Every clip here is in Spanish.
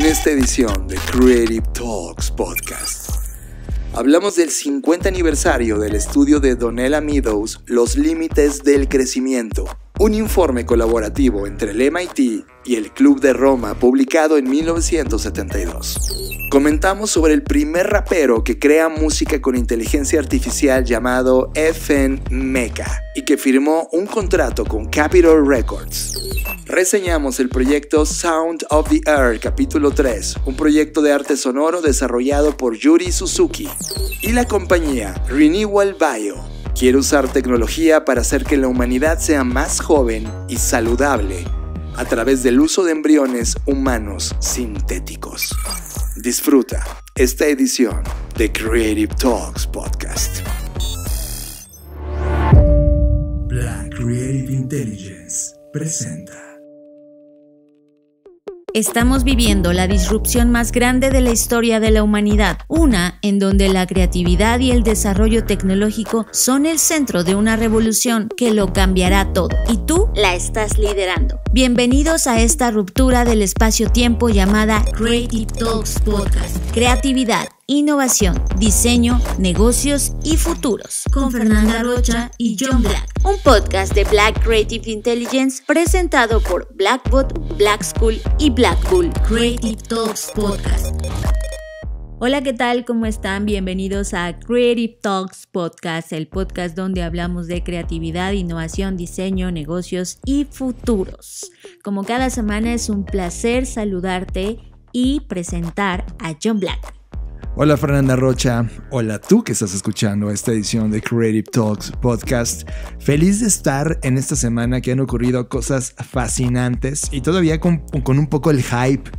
En esta edición de Creative Talks Podcast, hablamos del 50 aniversario del estudio de Donella Meadows, Los Límites del Crecimiento, un informe colaborativo entre el MIT y el Club de Roma publicado en 1972. Comentamos sobre el primer rapero que crea música con inteligencia artificial llamado FN Meka y que firmó un contrato con Capitol Records. Reseñamos el proyecto Sound of the Earth, capítulo 3, un proyecto de arte sonoro desarrollado por Yuri Suzuki, y la compañía Renewal Bio quiere usar tecnología para hacer que la humanidad sea más joven y saludable a través del uso de embriones humanos sintéticos. Disfruta esta edición de Creative Talks Podcast. Black Creative Intelligence presenta. Estamos viviendo la disrupción más grande de la historia de la humanidad, una en donde la creatividad y el desarrollo tecnológico son el centro de una revolución que lo cambiará todo, y tú la estás liderando. Bienvenidos a esta ruptura del espacio-tiempo llamada Creative Talks Podcast. Creatividad, innovación, diseño, negocios y futuros, con Fernanda Rocha y John Black. Un podcast de Black Creative Intelligence presentado por Blackbot, Black School y Blackbull. Creative Talks Podcast. Hola, ¿qué tal? ¿Cómo están? Bienvenidos a Creative Talks Podcast, el podcast donde hablamos de creatividad, innovación, diseño, negocios y futuros. Como cada semana es un placer saludarte y presentar a John Black. Hola Fernanda Rocha, hola tú que estás escuchando esta edición de Creative Talks Podcast. Feliz de estar en esta semana que han ocurrido cosas fascinantes y todavía con un poco el hype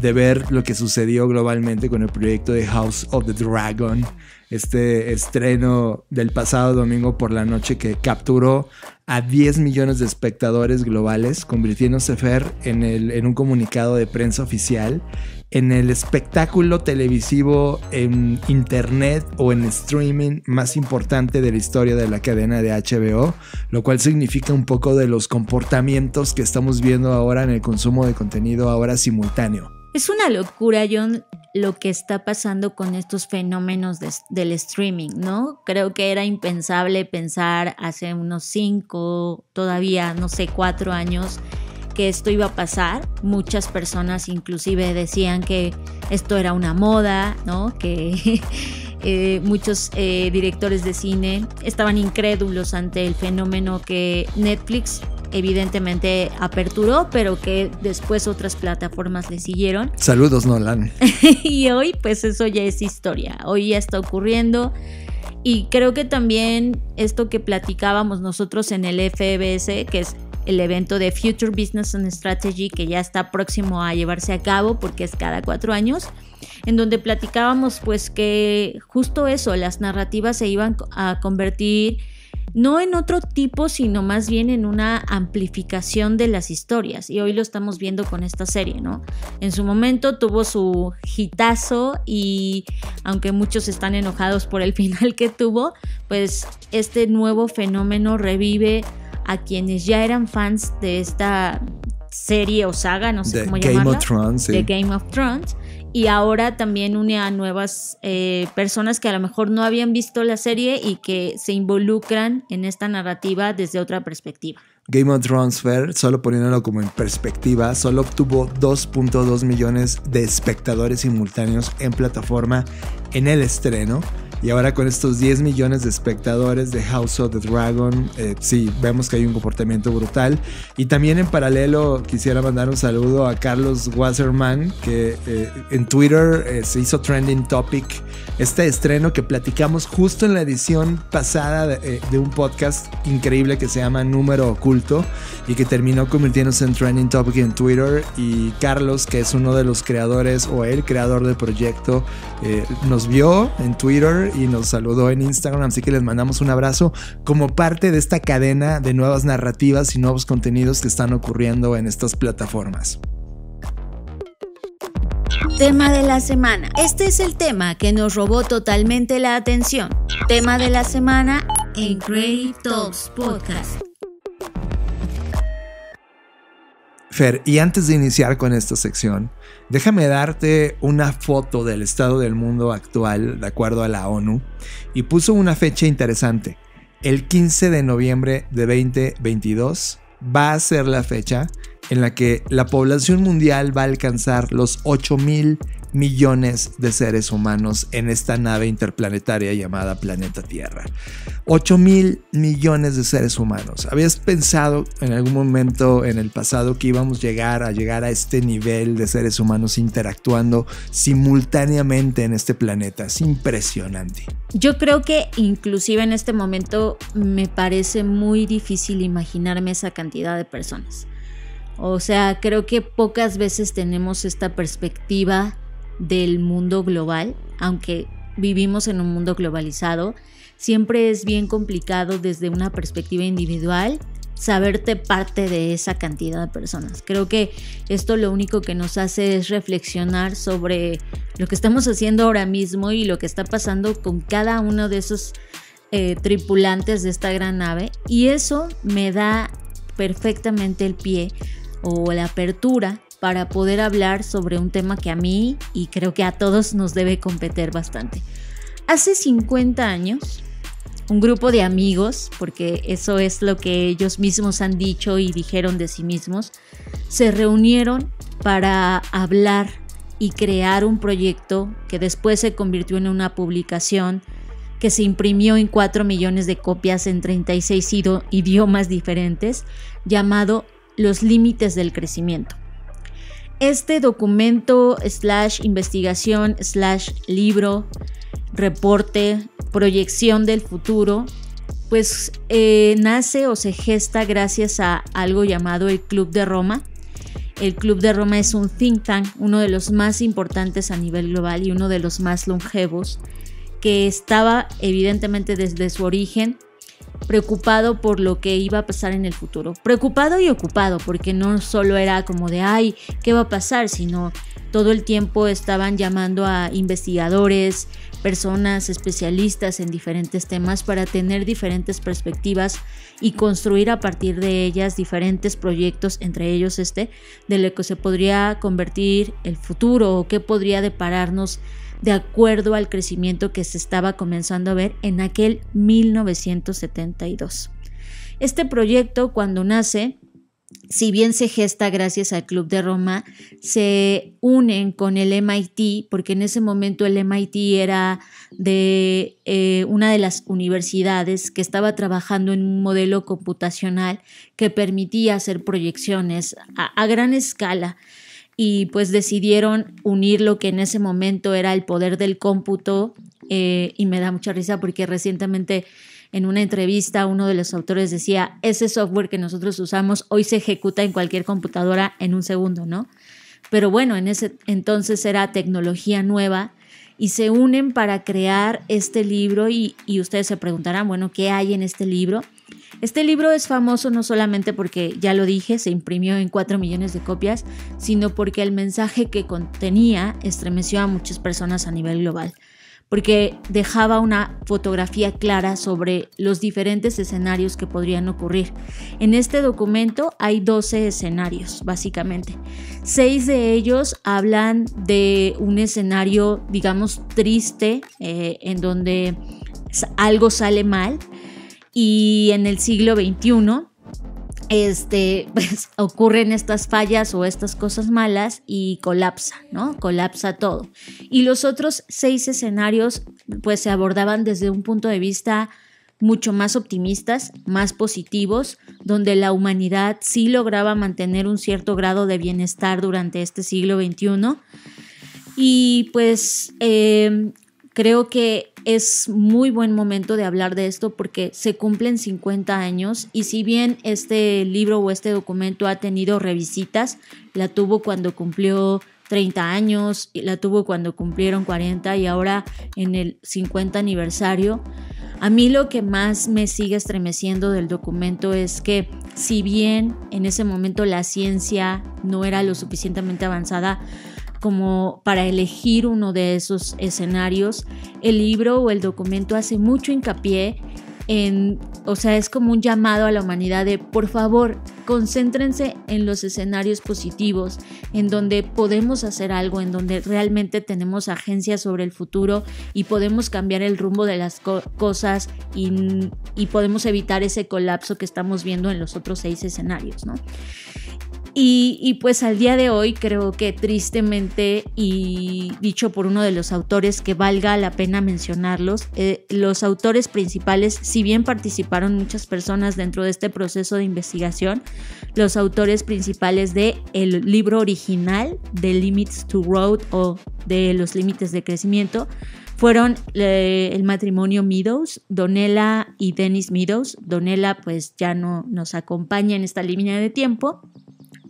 de ver lo que sucedió globalmente con el proyecto de House of the Dragon. Este estreno del pasado domingo por la noche que capturó a 10 millones de espectadores globales, convirtiéndose Fer en un comunicado de prensa oficial en el espectáculo televisivo en internet o en streaming más importante de la historia de la cadena de HBO, lo cual significa un poco de los comportamientos que estamos viendo ahora en el consumo de contenido ahora simultáneo. Es una locura, John, lo que está pasando con estos fenómenos del streaming, ¿no? Creo que era impensable pensar hace unos 5, todavía, no sé, 4 años que esto iba a pasar. Muchas personas inclusive decían que esto era una moda, ¿no? Que muchos directores de cine estaban incrédulos ante el fenómeno que Netflix evidentemente aperturó, pero que después otras plataformas le siguieron. Saludos, Nolan. Y hoy pues eso ya es historia, hoy ya está ocurriendo. Y creo que también esto que platicábamos nosotros en el FBS, que es el evento de Future Business and Strategy, que ya está próximo a llevarse a cabo porque es cada 4 años, en donde platicábamos pues que justo eso, las narrativas se iban a convertir no en otro tipo, sino más bien en una amplificación de las historias. Y hoy lo estamos viendo con esta serie, ¿no? En su momento tuvo su hitazo y aunque muchos están enojados por el final que tuvo, pues este nuevo fenómeno revive a quienes ya eran fans de esta serie o saga, no sé cómo llamarla, Game of Thrones, sí. De Game of Thrones, y ahora también une a nuevas personas que a lo mejor no habían visto la serie y que se involucran en esta narrativa desde otra perspectiva. Game of Thrones, Fair, solo poniéndolo como en perspectiva, solo obtuvo 2.2 millones de espectadores simultáneos en plataforma en el estreno. Y ahora con estos 10 millones de espectadores de House of the Dragon, sí, vemos que hay un comportamiento brutal. Y también en paralelo quisiera mandar un saludo a Carlos Wasserman, que en Twitter se hizo trending topic este estreno que platicamos justo en la edición pasada de un podcast increíble que se llama Número Oculto y que terminó convirtiéndose en trending topic en Twitter. Y Carlos, que es uno de los creadores o el creador del proyecto, nos vio en Twitter y nos saludó en Instagram, así que les mandamos un abrazo como parte de esta cadena de nuevas narrativas y nuevos contenidos que están ocurriendo en estas plataformas. Tema de la semana. Este es el tema que nos robó totalmente la atención. Tema de la semana en Creative Talks Podcast. Fer, y antes de iniciar con esta sección, déjame darte una foto del estado del mundo actual de acuerdo a la ONU, y puso una fecha interesante. El 15 de noviembre de 2022 va a ser la fecha en la que la población mundial va a alcanzar los 8,000 millones de seres humanos en esta nave interplanetaria llamada planeta Tierra. 8,000 millones de seres humanos. ¿Habías pensado en algún momento en el pasado que íbamos a llegar a este nivel de seres humanos interactuando simultáneamente en este planeta? Es impresionante. Yo creo que inclusive en este momento me parece muy difícil imaginarme esa cantidad de personas. O sea, creo que pocas veces tenemos esta perspectiva del mundo global, aunque vivimos en un mundo globalizado, siempre es bien complicado desde una perspectiva individual saberte parte de esa cantidad de personas. Creo que esto lo único que nos hace es reflexionar sobre lo que estamos haciendo ahora mismo y lo que está pasando con cada uno de esos tripulantes de esta gran nave, y eso me da perfectamente el pie o la apertura para poder hablar sobre un tema que a mí y creo que a todos nos debe competir bastante. Hace 50 años, un grupo de amigos, porque eso es lo que ellos mismos han dicho y dijeron de sí mismos, se reunieron para hablar y crear un proyecto que después se convirtió en una publicación que se imprimió en 4 millones de copias en 36 idiomas diferentes, llamado Los Límites del Crecimiento. Este documento / investigación / libro, reporte, proyección del futuro, pues nace o se gesta gracias a algo llamado el Club de Roma. El Club de Roma es un think tank, uno de los más importantes a nivel global y uno de los más longevos, que estaba evidentemente desde su origen preocupado por lo que iba a pasar en el futuro. Preocupado y ocupado, porque no solo era como de ¡ay! ¿Qué va a pasar? Sino todo el tiempo estaban llamando a investigadores, personas especialistas en diferentes temas para tener diferentes perspectivas y construir a partir de ellas diferentes proyectos, entre ellos de lo que se podría convertir el futuro o qué podría depararnos de acuerdo al crecimiento que se estaba comenzando a ver en aquel 1972. Este proyecto, cuando nace, si bien se gesta gracias al Club de Roma, se unen con el MIT, porque en ese momento el MIT era de una de las universidades que estaba trabajando en un modelo computacional que permitía hacer proyecciones a gran escala. Y pues decidieron unir lo que en ese momento era el poder del cómputo, y me da mucha risa porque recientemente en una entrevista uno de los autores decía, ese software que nosotros usamos hoy se ejecuta en cualquier computadora en un segundo, ¿no? Pero bueno, en ese entonces era tecnología nueva y se unen para crear este libro y ustedes se preguntarán, bueno, ¿qué hay en este libro? Este libro es famoso no solamente porque, ya lo dije, se imprimió en 4 millones de copias, sino porque el mensaje que contenía estremeció a muchas personas a nivel global, porque dejaba una fotografía clara sobre los diferentes escenarios que podrían ocurrir. En este documento hay 12 escenarios, básicamente. 6 de ellos hablan de un escenario, digamos, triste, en donde algo sale mal. Y en el siglo XXI pues, ocurren estas fallas o estas cosas malas y colapsa, ¿no? Colapsa todo. Y los otros 6 escenarios pues, se abordaban desde un punto de vista mucho más optimistas, más positivos, donde la humanidad sí lograba mantener un cierto grado de bienestar durante este siglo XXI. Y pues creo que es muy buen momento de hablar de esto porque se cumplen 50 años y si bien este libro o este documento ha tenido revisitas, la tuvo cuando cumplió 30 años, la tuvo cuando cumplieron 40 y ahora en el 50 aniversario, a mí lo que más me sigue estremeciendo del documento es que si bien en ese momento la ciencia no era lo suficientemente avanzada como para elegir uno de esos escenarios, el libro o el documento hace mucho hincapié o sea, es como un llamado a la humanidad de, por favor, concéntrense en los escenarios positivos, en donde podemos hacer algo, en donde realmente tenemos agencia sobre el futuro y podemos cambiar el rumbo de las cosas y podemos evitar ese colapso que estamos viendo en los otros 6 escenarios, ¿no? Y pues al día de hoy creo que tristemente, y dicho por uno de los autores que valga la pena mencionarlos, los autores principales, si bien participaron muchas personas dentro de este proceso de investigación, los autores principales del libro original de Limits to Growth o de Los Límites de Crecimiento fueron el matrimonio Meadows, Donella y Dennis Meadows. Donella pues ya no nos acompaña en esta línea de tiempo,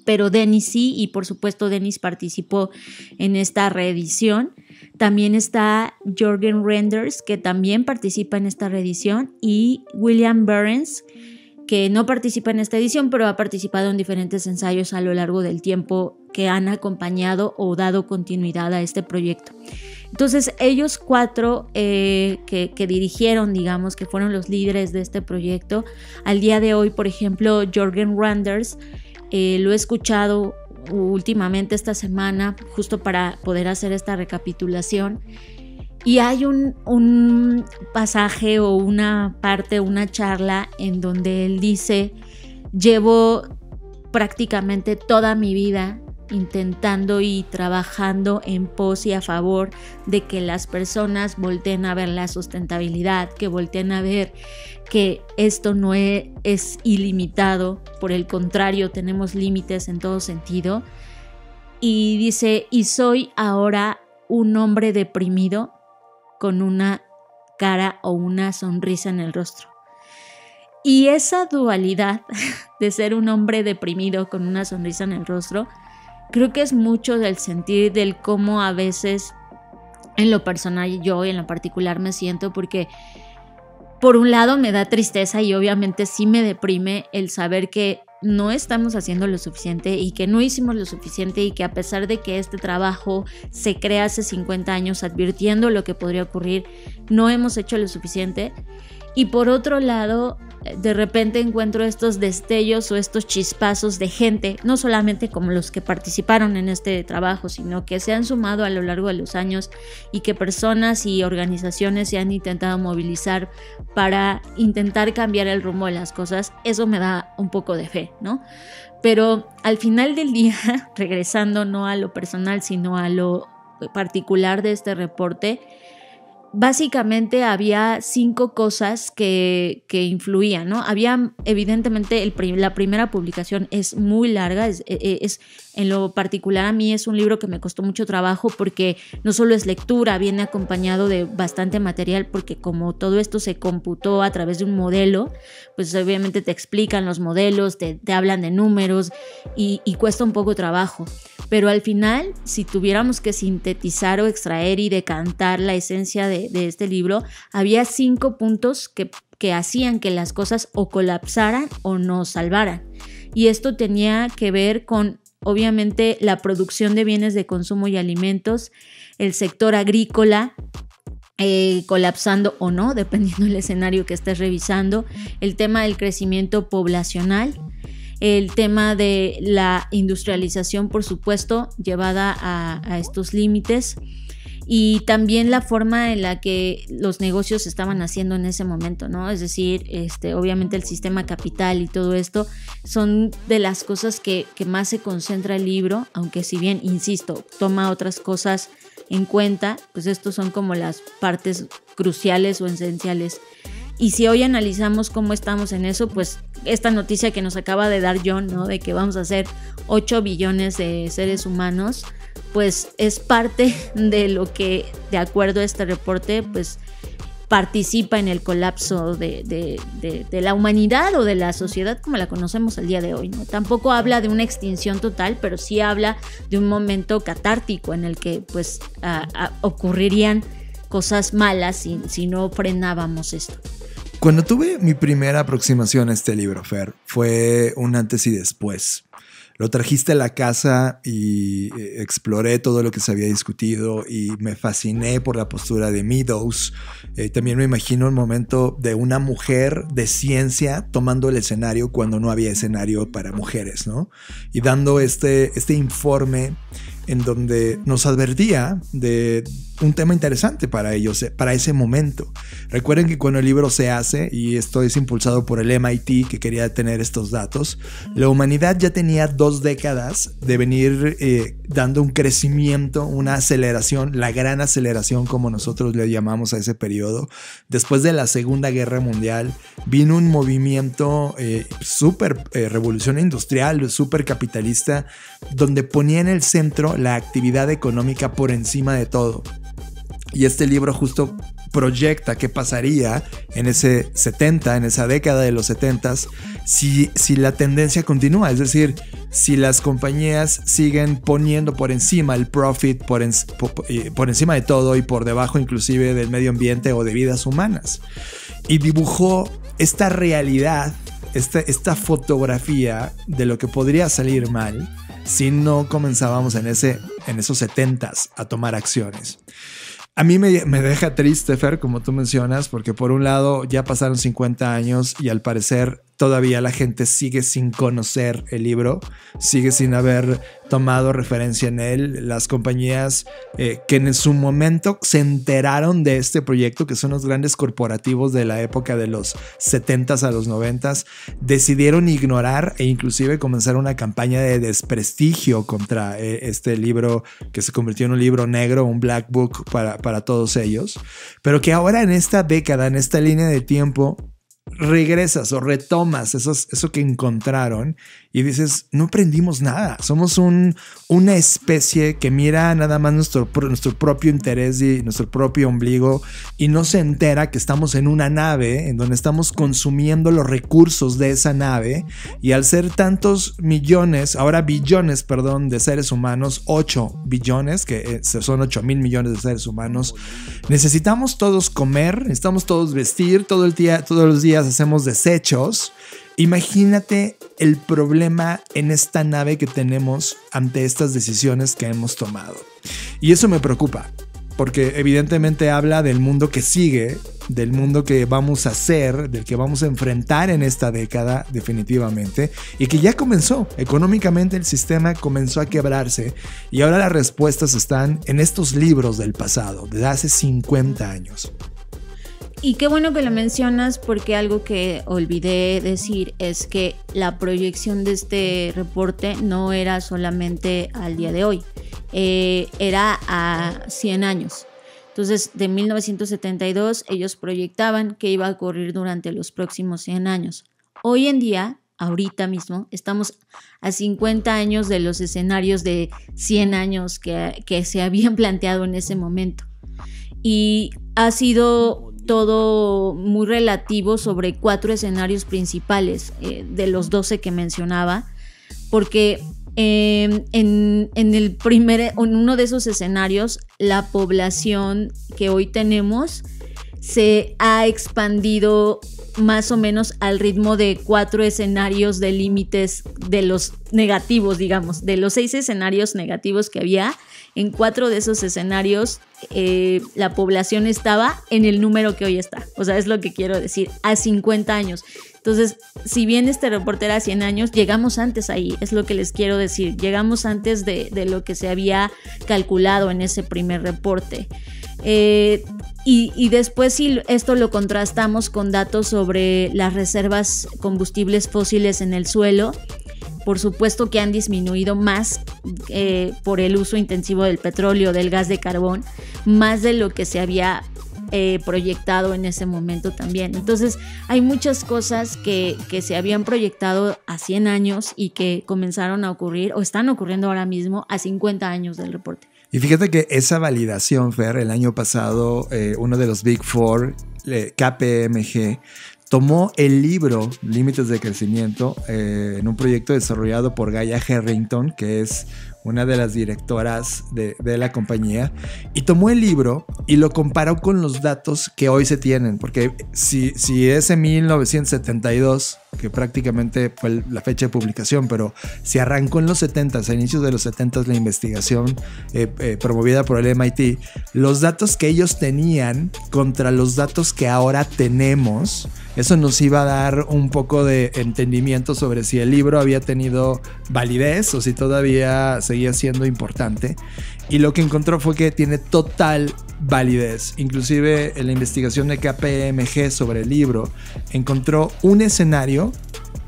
pero Dennis sí, y por supuesto Dennis participó en esta reedición. También está Jorgen Randers, que también participa en esta reedición, y William Burns, que no participa en esta edición, pero ha participado en diferentes ensayos a lo largo del tiempo que han acompañado o dado continuidad a este proyecto. Entonces ellos 4 que dirigieron, digamos, que fueron los líderes de este proyecto, al día de hoy, por ejemplo, Jorgen Randers, lo he escuchado últimamente esta semana justo para poder hacer esta recapitulación, y hay un pasaje o una parte, una charla en donde él dice: llevo prácticamente toda mi vida intentando y trabajando en pos y a favor de que las personas volteen a ver la sustentabilidad, que volteen a ver que esto no es ilimitado, por el contrario, tenemos límites en todo sentido. Y dice: y soy ahora un hombre deprimido con una cara o una sonrisa en el rostro. Y esa dualidad de ser un hombre deprimido con una sonrisa en el rostro, creo que es mucho del sentir del cómo a veces, en lo personal, yo en lo particular me siento, porque por un lado me da tristeza y obviamente sí me deprime el saber que no estamos haciendo lo suficiente y que no hicimos lo suficiente, y que a pesar de que este trabajo se crea hace 50 años advirtiendo lo que podría ocurrir, no hemos hecho lo suficiente. Y por otro lado, de repente encuentro estos destellos o estos chispazos de gente, no solamente como los que participaron en este trabajo, sino que se han sumado a lo largo de los años, y que personas y organizaciones se han intentado movilizar para intentar cambiar el rumbo de las cosas. Eso me da un poco de fe, ¿no? Pero al final del día, regresando no a lo personal, sino a lo particular de este reporte, básicamente había 5 cosas que influían, ¿no? Había, evidentemente, la primera publicación es muy larga, es en lo particular a mí es un libro que me costó mucho trabajo, porque no solo es lectura, viene acompañado de bastante material, porque como todo esto se computó a través de un modelo, pues obviamente te explican los modelos, te hablan de números y cuesta un poco trabajo. Pero al final, si tuviéramos que sintetizar o extraer y decantar la esencia de este libro, había 5 puntos que hacían que las cosas o colapsaran o nos salvaran. Y esto tenía que ver con, obviamente, la producción de bienes de consumo y alimentos, el sector agrícola, colapsando o no, dependiendo del escenario que estés revisando, el tema del crecimiento poblacional, el tema de la industrialización, por supuesto, llevada a estos límites, y también la forma en la que los negocios estaban haciendo en ese momento, ¿no? Es decir, obviamente el sistema capital y todo esto son de las cosas que más se concentra el libro, aunque si bien, insisto, toma otras cosas en cuenta, pues estos son como las partes cruciales o esenciales. Y si hoy analizamos cómo estamos en eso, pues esta noticia que nos acaba de dar John, ¿no?, de que vamos a ser 8 billones de seres humanos, pues es parte de lo que, de acuerdo a este reporte, pues participa en el colapso de la humanidad o de la sociedad como la conocemos al día de hoy, ¿no? Tampoco habla de una extinción total, pero sí habla de un momento catártico en el que pues ocurrirían cosas malas si no frenábamos esto. Cuando tuve mi primera aproximación a este libro, Fer, fue un antes y después. Lo trajiste a la casa y exploré todo lo que se había discutido y me fasciné por la postura de Meadows. También me imagino el momento de una mujer de ciencia tomando el escenario cuando no había escenario para mujeres, ¿no? Y dando este informe en donde nos advertía de un tema interesante para ellos, para ese momento. Recuerden que cuando el libro se hace, y esto es impulsado por el MIT, que quería tener estos datos, la humanidad ya tenía 2 décadas de venir dando un crecimiento, una aceleración, la gran aceleración, como nosotros le llamamos a ese periodo. Después de la Segunda Guerra Mundial, vino un movimiento súper revolución industrial, súper capitalista, donde ponía en el centro la actividad económica por encima de todo. Y este libro justo proyecta qué pasaría en ese 70, en esa década de los 70s, si la tendencia continúa. Es decir, si las compañías siguen poniendo por encima el profit, por encima de todo y por debajo inclusive del medio ambiente o de vidas humanas. Y dibujó esta realidad, esta fotografía de lo que podría salir mal si no comenzábamos en esos 70s a tomar acciones. A mí me deja triste, Fer, como tú mencionas, porque por un lado ya pasaron 50 años y al parecer todavía la gente sigue sin conocer el libro, sigue sin haber tomado referencia en él. Las compañías que en su momento se enteraron de este proyecto, que son los grandes corporativos de la época de los 70s a los 90s, decidieron ignorar e inclusive comenzar una campaña de desprestigio contra este libro, que se convirtió en un libro negro, un black book para todos ellos. Pero que ahora en esta década, en esta línea de tiempo, regresas o retomas eso que encontraron y dices, no aprendimos nada. Somos una especie que mira nada más nuestro propio interés y nuestro propio ombligo, y no se entera que estamos en una nave en donde estamos consumiendo los recursos de esa nave, y al ser tantos millones, ahora billones, perdón, de seres humanos, 8 billones, que son 8,000 millones de seres humanos, necesitamos todos comer, necesitamos todos vestir, todos los días hacemos desechos. Imagínate el problema en esta nave que tenemos ante estas decisiones que hemos tomado. Y eso me preocupa, porque evidentemente habla del mundo que sigue, del mundo que vamos a hacer, del que vamos a enfrentar en esta década definitivamente, y que ya comenzó. Económicamente el sistema comenzó a quebrarse y ahora las respuestas están en estos libros del pasado, de hace 50 años. Y qué bueno que lo mencionas, porque algo que olvidé decir es que la proyección de este reporte no era solamente al día de hoy, era a 100 años. Entonces, de 1972 ellos proyectaban que iba a ocurrir durante los próximos 100 años. Hoy en día, ahorita mismo, estamos a 50 años de los escenarios de 100 años que se habían planteado en ese momento. Y ha sido todo muy relativo sobre 4 escenarios principales de los 12 que mencionaba, porque en uno de esos escenarios la población que hoy tenemos se ha expandido más o menos al ritmo de 4 escenarios de límites de los negativos, digamos, de los 6 escenarios negativos que había. En 4 de esos escenarios la población estaba en el número que hoy está. O sea, es lo que quiero decir, a 50 años. Entonces, si bien este reporte era a 100 años, llegamos antes ahí, es lo que les quiero decir. Llegamos antes de lo que se había calculado en ese primer reporte. Y después, si esto lo contrastamos con datos sobre las reservas de combustibles fósiles en el suelo, por supuesto que han disminuido más por el uso intensivo del petróleo, del gas de carbón, más de lo que se había proyectado en ese momento también. Entonces hay muchas cosas que se habían proyectado a 100 años y que comenzaron a ocurrir o están ocurriendo ahora mismo a 50 años del reporte. Y fíjate que esa validación, Fer, el año pasado uno de los Big Four, KPMG, tomó el libro Límites de Crecimiento en un proyecto desarrollado por Gaia Harrington, que es una de las directoras de la compañía, y tomó el libro y lo comparó con los datos que hoy se tienen, porque si es en 1972 que prácticamente fue la fecha de publicación, pero se arrancó en los 70s, a inicios de los 70s, la investigación promovida por el MIT, los datos que ellos tenían contra los datos que ahora tenemos. Eso nos iba a dar un poco de entendimiento sobre si el libro había tenido validez o si todavía seguía siendo importante. Y lo que encontró fue que tiene total validez. Inclusive en la investigación de KPMG sobre el libro encontró un escenario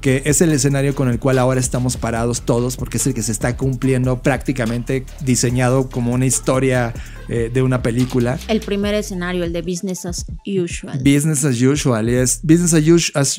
que es el escenario con el cual ahora estamos parados todos, porque es el que se está cumpliendo, prácticamente diseñado como una historia de una película. El primer escenario, el de business as usual. Business as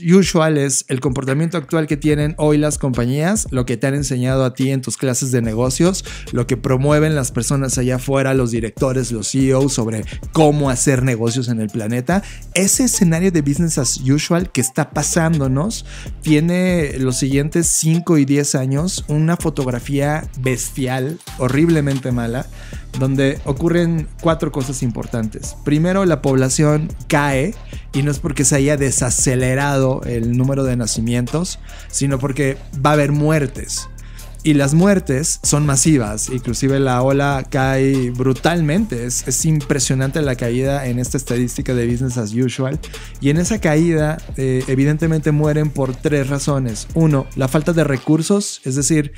usual es el comportamiento actual que tienen hoy las compañías, lo que te han enseñado a ti en tus clases de negocios, lo que promueven las personas allá afuera, los directores, los CEOs, sobre cómo hacer negocios en el planeta. Ese escenario de business as usual que está pasándonos tiene los siguientes 5 y 10 años una fotografía bestial, horriblemente mala, donde ocurren 4 cosas importantes. Primero, la población cae, y no es porque se haya desacelerado el número de nacimientos, sino porque va a haber muertes. Y las muertes son masivas, inclusive la ola cae brutalmente. Es impresionante la caída en esta estadística de business as usual. Y en esa caída, evidentemente mueren por 3 razones. 1, la falta de recursos, es decir,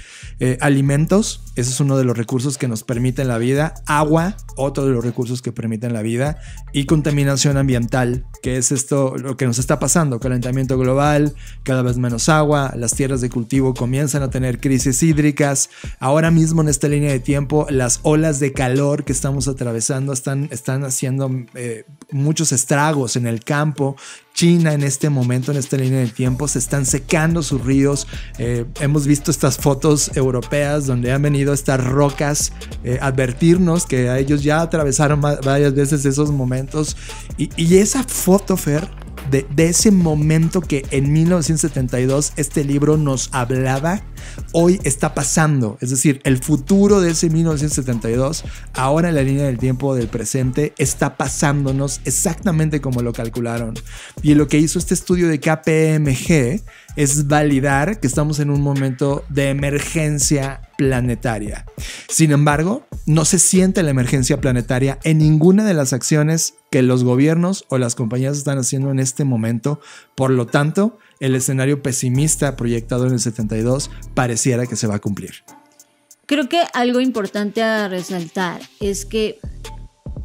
alimentos. Ese es uno de los recursos que nos permiten la vida. Agua, otro de los recursos que permiten la vida. Y contaminación ambiental, que es esto lo que nos está pasando. Calentamiento global, cada vez menos agua, las tierras de cultivo comienzan a tener crisis hídricas. Ahora mismo en esta línea de tiempo, las olas de calor que estamos atravesando están haciendo muchos estragos en el campo. China en este momento, en esta línea de tiempo, se están secando sus ríos. Hemos visto estas fotos europeas donde han venido estas rocas advertirnos que a ellos ya atravesaron varias veces esos momentos. Y esa foto, Fer, de ese momento que en 1972 este libro nos hablaba, hoy está pasando. Es decir, el futuro de ese 1972, ahora en la línea del tiempo del presente, está pasándonos exactamente como lo calcularon. Y lo que hizo este estudio de KPMG es validar que estamos en un momento de emergencia planetaria. Sin embargo, no se siente la emergencia planetaria en ninguna de las acciones que los gobiernos o las compañías están haciendo en este momento. Por lo tanto, el escenario pesimista proyectado en el 72 pareciera que se va a cumplir. Creo que algo importante a resaltar es que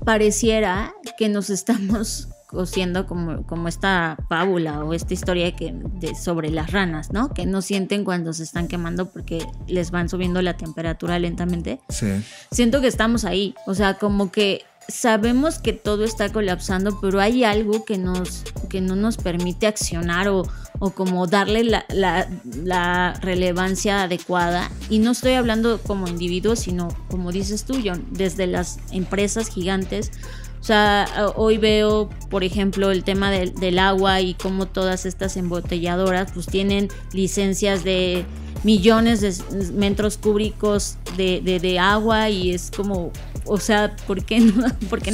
pareciera que nos estamos cosiendo como esta fábula o esta historia sobre las ranas, ¿no? Que no sienten cuando se están quemando porque les van subiendo la temperatura lentamente. Sí. Siento que estamos ahí, o sea, como que sabemos que todo está colapsando, pero hay algo que no nos permite accionar o como darle la relevancia adecuada. Y no estoy hablando como individuo, sino como dices tú, John, desde las empresas gigantes. O sea, hoy veo, por ejemplo, el tema del agua y cómo todas estas embotelladoras pues tienen licencias de millones de metros cúbicos de agua, y es como, o sea, ¿por qué no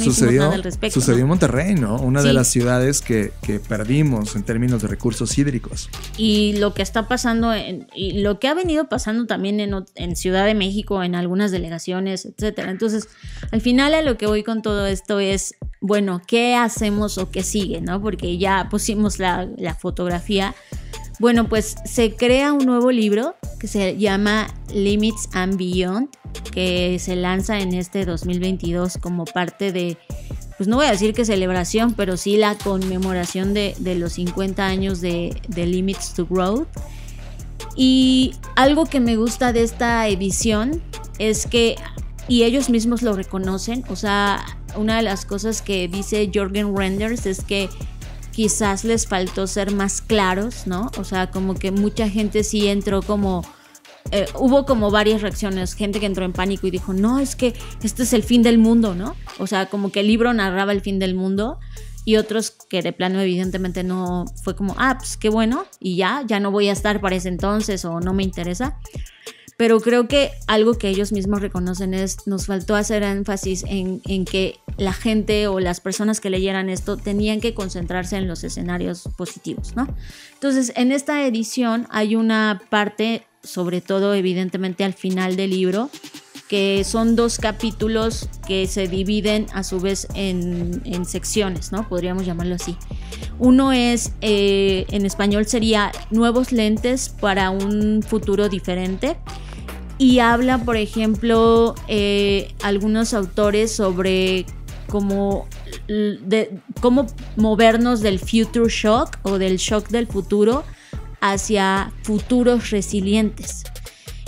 hicimos nada al respecto? Sucedió en Monterrey, ¿no? Una de las ciudades que perdimos en términos de recursos hídricos. Y lo que está pasando, y lo que ha venido pasando también en Ciudad de México, en algunas delegaciones, etcétera. Entonces, al final a lo que voy con todo esto es, bueno, ¿qué hacemos o qué sigue, no? Porque ya pusimos la fotografía. Bueno, pues se crea un nuevo libro que se llama Limits and Beyond, que se lanza en este 2022 como parte de, pues no voy a decir que celebración, pero sí la conmemoración de los 50 años de Limits to Growth. Y algo que me gusta de esta edición es que, y ellos mismos lo reconocen, o sea, una de las cosas que dice Jorgen Randers es que quizás les faltó ser más claros, ¿no? O sea, como que mucha gente sí entró como... hubo como varias reacciones, gente que entró en pánico y dijo, no, es que este es el fin del mundo, ¿no? O sea, como que el libro narraba el fin del mundo, y otros que de plano evidentemente no, fue como, ah, pues qué bueno, y ya no voy a estar para ese entonces, o no me interesa. pero creo que algo que ellos mismos reconocen es, nos faltó hacer énfasis en que la gente o las personas que leyeran esto tenían que concentrarse en los escenarios positivos, ¿no? Entonces, en esta edición hay una parte, sobre todo evidentemente al final del libro, que son dos capítulos que se dividen a su vez en secciones, ¿no? Podríamos llamarlo así. Uno es, en español sería Nuevos lentes para un futuro diferente, y habla, por ejemplo, algunos autores sobre cómo movernos del future shock o del shock del futuro hacia futuros resilientes.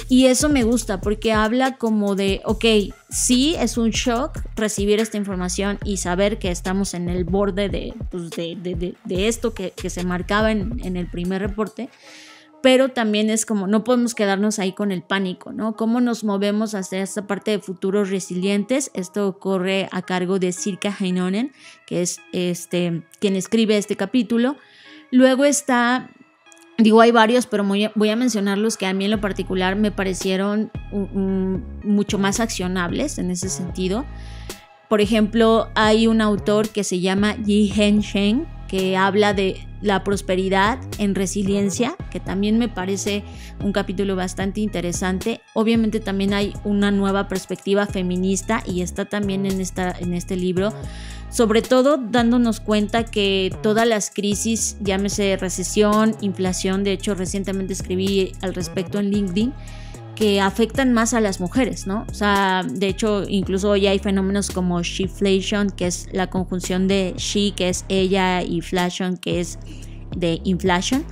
Y eso me gusta porque habla como de, ok, sí es un shock recibir esta información y saber que estamos en el borde de esto que se marcaba en el primer reporte, pero también es como, no podemos quedarnos ahí con el pánico, ¿no? ¿Cómo nos movemos hacia esta parte de futuros resilientes? Esto ocurre a cargo de Sirkka Heinonen, que es quien escribe este capítulo. Luego está... Digo, hay varios, pero voy a mencionar los que a mí en lo particular me parecieron mucho más accionables en ese sentido. Por ejemplo, hay un autor que se llama Yi Hengsheng, que habla de la prosperidad en resiliencia, que también me parece un capítulo bastante interesante. Obviamente también hay una nueva perspectiva feminista y está también en este libro, sobre todo dándonos cuenta que todas las crisis, llámese recesión, inflación, de hecho recientemente escribí al respecto en LinkedIn, que afectan más a las mujeres, ¿no? O sea, de hecho, incluso hoy hay fenómenos como sheflation, que es la conjunción de she, que es ella, y flation, que es de inflation.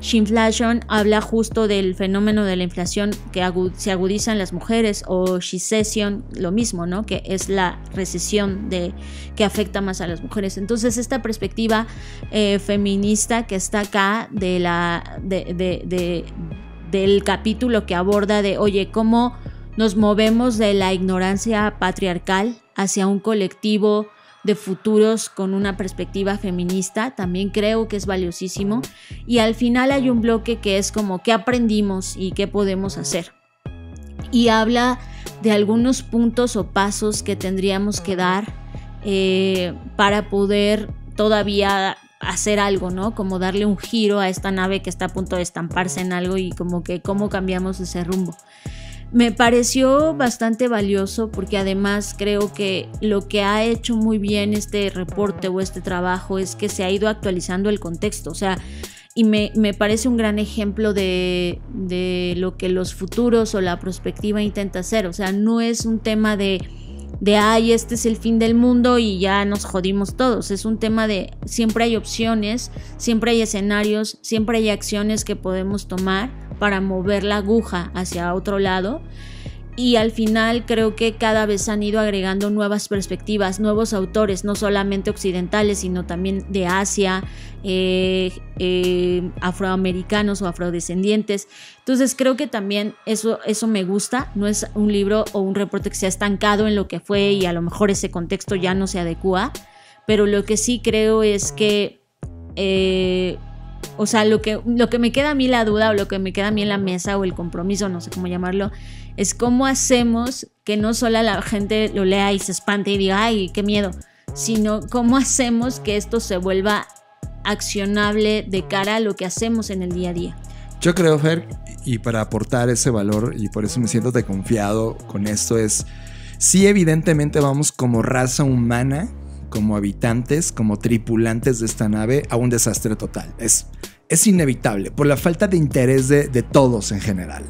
Sheflation habla justo del fenómeno de la inflación que se agudiza en las mujeres, o shesession, lo mismo, ¿no? Que es la recesión que afecta más a las mujeres. Entonces, esta perspectiva feminista que está acá del capítulo que aborda de, oye, cómo nos movemos de la ignorancia patriarcal hacia un colectivo de futuros con una perspectiva feminista, también creo que es valiosísimo. Y al final hay un bloque que es como qué aprendimos y qué podemos hacer. Y habla de algunos puntos o pasos que tendríamos que dar para poder todavía hacer algo, ¿no? Como darle un giro a esta nave que está a punto de estamparse en algo y como que cómo cambiamos ese rumbo. Me pareció bastante valioso porque además creo que lo que ha hecho muy bien este reporte o este trabajo es que se ha ido actualizando el contexto, o sea, y me parece un gran ejemplo de lo que los futuros o la prospectiva intenta hacer. O sea, no es un tema de ay, este es el fin del mundo y ya nos jodimos todos. Es un tema de siempre hay opciones, siempre hay escenarios, siempre hay acciones que podemos tomar para mover la aguja hacia otro lado. Y al final creo que cada vez han ido agregando nuevas perspectivas, nuevos autores, no solamente occidentales, sino también de Asia, afroamericanos o afrodescendientes. Entonces creo que también eso me gusta. No es un libro o un reporte que se ha estancado en lo que fue y a lo mejor ese contexto ya no se adecua. Pero lo que sí creo es que... o sea, lo que me queda a mí la duda o lo que me queda a mí en la mesa o el compromiso, no sé cómo llamarlo, es cómo hacemos que no solo la gente lo lea y se espante y diga, ay, qué miedo, sino cómo hacemos que esto se vuelva accionable de cara a lo que hacemos en el día a día. Yo creo, Fer, y para aportar ese valor, y por eso me siento desconfiado con esto, es sí, evidentemente vamos como raza humana, como habitantes, como tripulantes de esta nave, a un desastre total. Es inevitable por la falta de interés de todos en general.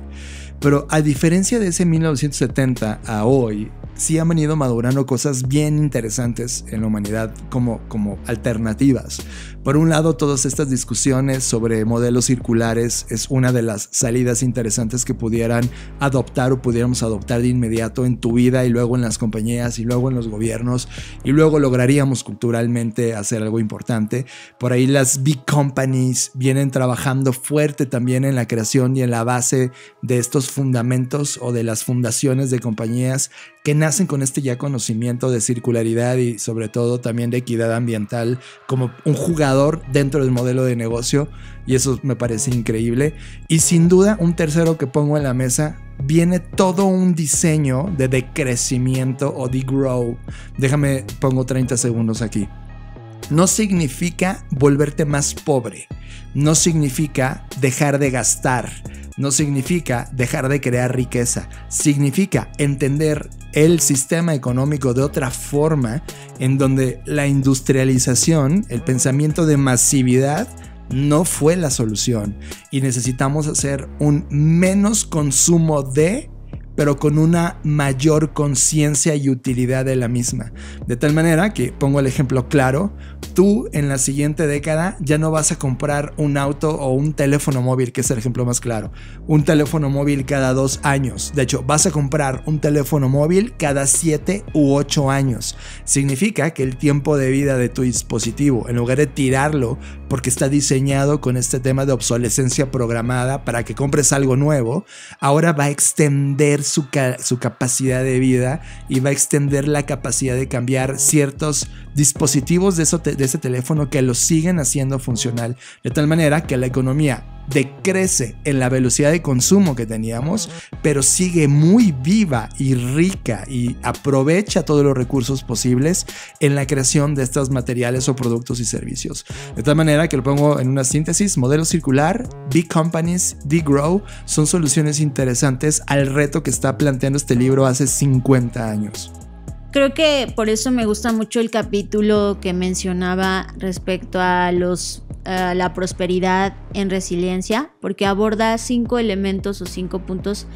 Pero a diferencia de ese 1970 a hoy, sí han venido madurando cosas bien interesantes en la humanidad como alternativas. Por un lado, todas estas discusiones sobre modelos circulares es una de las salidas interesantes que pudieran adoptar o pudiéramos adoptar de inmediato en tu vida y luego en las compañías y luego en los gobiernos y luego lograríamos culturalmente hacer algo importante. Por ahí las big companies vienen trabajando fuerte también en la creación y en la base de estos fundamentos o de las fundaciones de compañías que nada nacen con este ya conocimiento de circularidad y sobre todo también de equidad ambiental como un jugador dentro del modelo de negocio, y eso me parece increíble. Y sin duda un tercero que pongo en la mesa, viene todo un diseño de decrecimiento o degrow. Déjame, pongo 30 segundos aquí. No significa volverte más pobre, no significa dejar de gastar, no significa dejar de crear riqueza, significa entender el sistema económico de otra forma, en donde la industrialización, el pensamiento de masividad, no fue la solución, y necesitamos hacer un menos consumo de, pero con una mayor conciencia y utilidad de la misma. De tal manera que, pongo el ejemplo claro, tú en la siguiente década ya no vas a comprar un auto o un teléfono móvil, que es el ejemplo más claro. Un teléfono móvil cada 2 años. De hecho, vas a comprar un teléfono móvil cada 7 u 8 años. Significa que el tiempo de vida de tu dispositivo, en lugar de tirarlo, porque está diseñado con este tema de obsolescencia programada para que compres algo nuevo, ahora va a extenderse su capacidad de vida, y va a extender la capacidad de cambiar ciertos dispositivos de ese teléfono que lo siguen haciendo funcional, de tal manera que la economía decrece en la velocidad de consumo que teníamos, pero sigue muy viva y rica, y aprovecha todos los recursos posibles en la creación de estos materiales o productos y servicios. De tal manera que lo pongo en una síntesis: modelo circular, big companies, degrow, son soluciones interesantes al reto que está planteando este libro hace 50 años. Creo que por eso me gusta mucho el capítulo que mencionaba respecto a la prosperidad en resiliencia, porque aborda 5 elementos o 5 puntos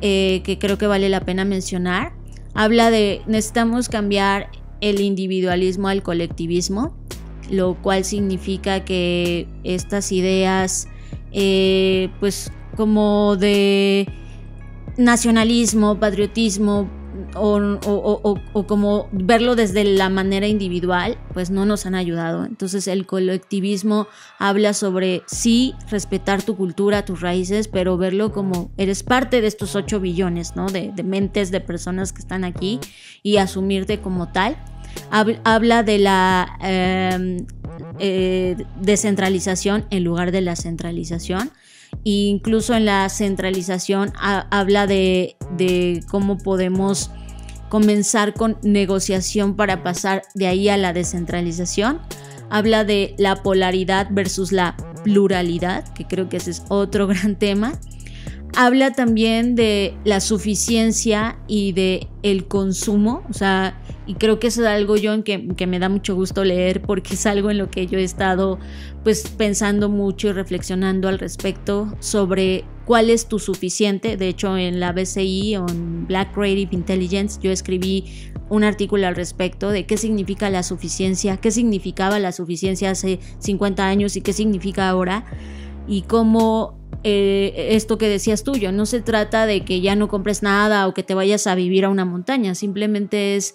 que creo que vale la pena mencionar. Habla de necesitamos cambiar el individualismo al colectivismo, lo cual significa que estas ideas pues como de nacionalismo, patriotismo, o como verlo desde la manera individual, pues no nos han ayudado. Entonces el colectivismo habla sobre sí, respetar tu cultura, tus raíces, pero verlo como eres parte de estos 8 billones, ¿no? de mentes, de personas que están aquí, y asumirte como tal. Habla de la descentralización en lugar de la centralización. E incluso en la centralización habla de cómo podemos comenzar con negociación para pasar de ahí a la descentralización. Habla de la polaridad versus la pluralidad, que creo que ese es otro gran tema. Habla también de la suficiencia y de el consumo, o sea, y creo que eso es algo, John, que me da mucho gusto leer, porque es algo en lo que yo he estado pues pensando mucho y reflexionando al respecto sobre cuál es tu suficiente. De hecho, en la BCI o en Black Creative Intelligence yo escribí un artículo al respecto de qué significa la suficiencia, qué significaba la suficiencia hace 50 años y qué significa ahora, y cómo esto que decías tú, John, no se trata de que ya no compres nada o que te vayas a vivir a una montaña, simplemente es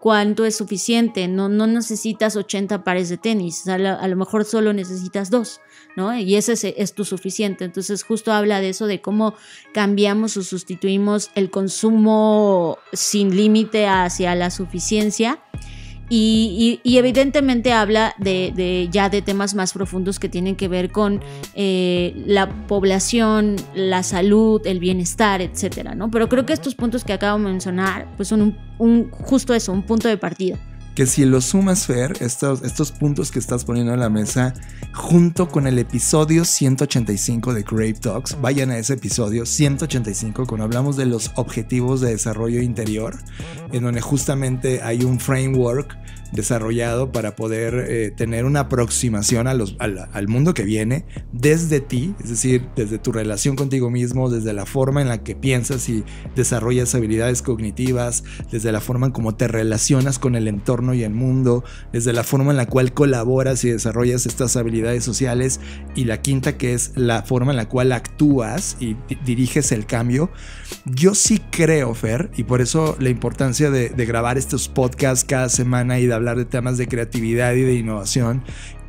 cuánto es suficiente. No necesitas 80 pares de tenis, a lo mejor solo necesitas 2, ¿no? Y ese es tu suficiente. Entonces justo habla de eso, de cómo cambiamos o sustituimos el consumo sin límite hacia la suficiencia. Y evidentemente habla de temas más profundos que tienen que ver con la población, la salud, el bienestar, etcétera, ¿no? Pero creo que estos puntos que acabo de mencionar pues son justo eso, un punto de partida. Que si lo sumas, Fer, estos puntos que estás poniendo en la mesa, junto con el episodio 185 de Crave Talks, vayan a ese episodio 185, cuando hablamos de los objetivos de desarrollo interior, en donde justamente hay un framework desarrollado para poder tener una aproximación al mundo que viene desde ti, es decir, desde tu relación contigo mismo, desde la forma en la que piensas y desarrollas habilidades cognitivas, desde la forma en cómo te relacionas con el entorno y el mundo, desde la forma en la cual colaboras y desarrollas estas habilidades sociales, y la quinta, que es la forma en la cual actúas y diriges el cambio. Yo sí creo, Fer, y por eso la importancia de grabar estos podcasts cada semana y de hablar de temas de creatividad y de innovación.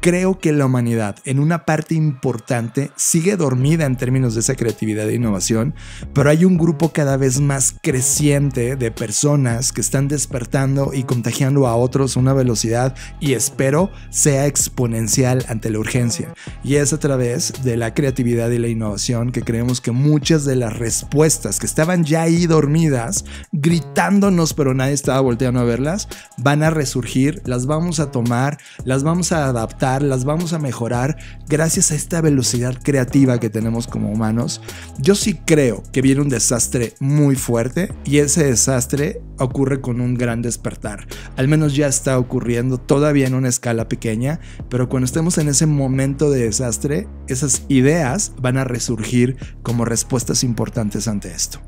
Creo que la humanidad, en una parte importante, sigue dormida en términos de esa creatividad e innovación, pero hay un grupo cada vez más creciente de personas que están despertando y contagiando a otros a una velocidad y espero sea exponencial ante la urgencia. Y es a través de la creatividad y la innovación que creemos que muchas de las respuestas que estaban ya ahí dormidas, gritándonos pero nadie estaba volteando a verlas, van a resurgir, las vamos a tomar, las vamos a adaptar, las vamos a mejorar gracias a esta velocidad creativa que tenemos como humanos. Yo sí creo que viene un desastre muy fuerte y ese desastre ocurre con un gran despertar. Al menos ya está ocurriendo, todavía en una escala pequeña, pero cuando estemos en ese momento de desastre, esas ideas van a resurgir como respuestas importantes ante esto.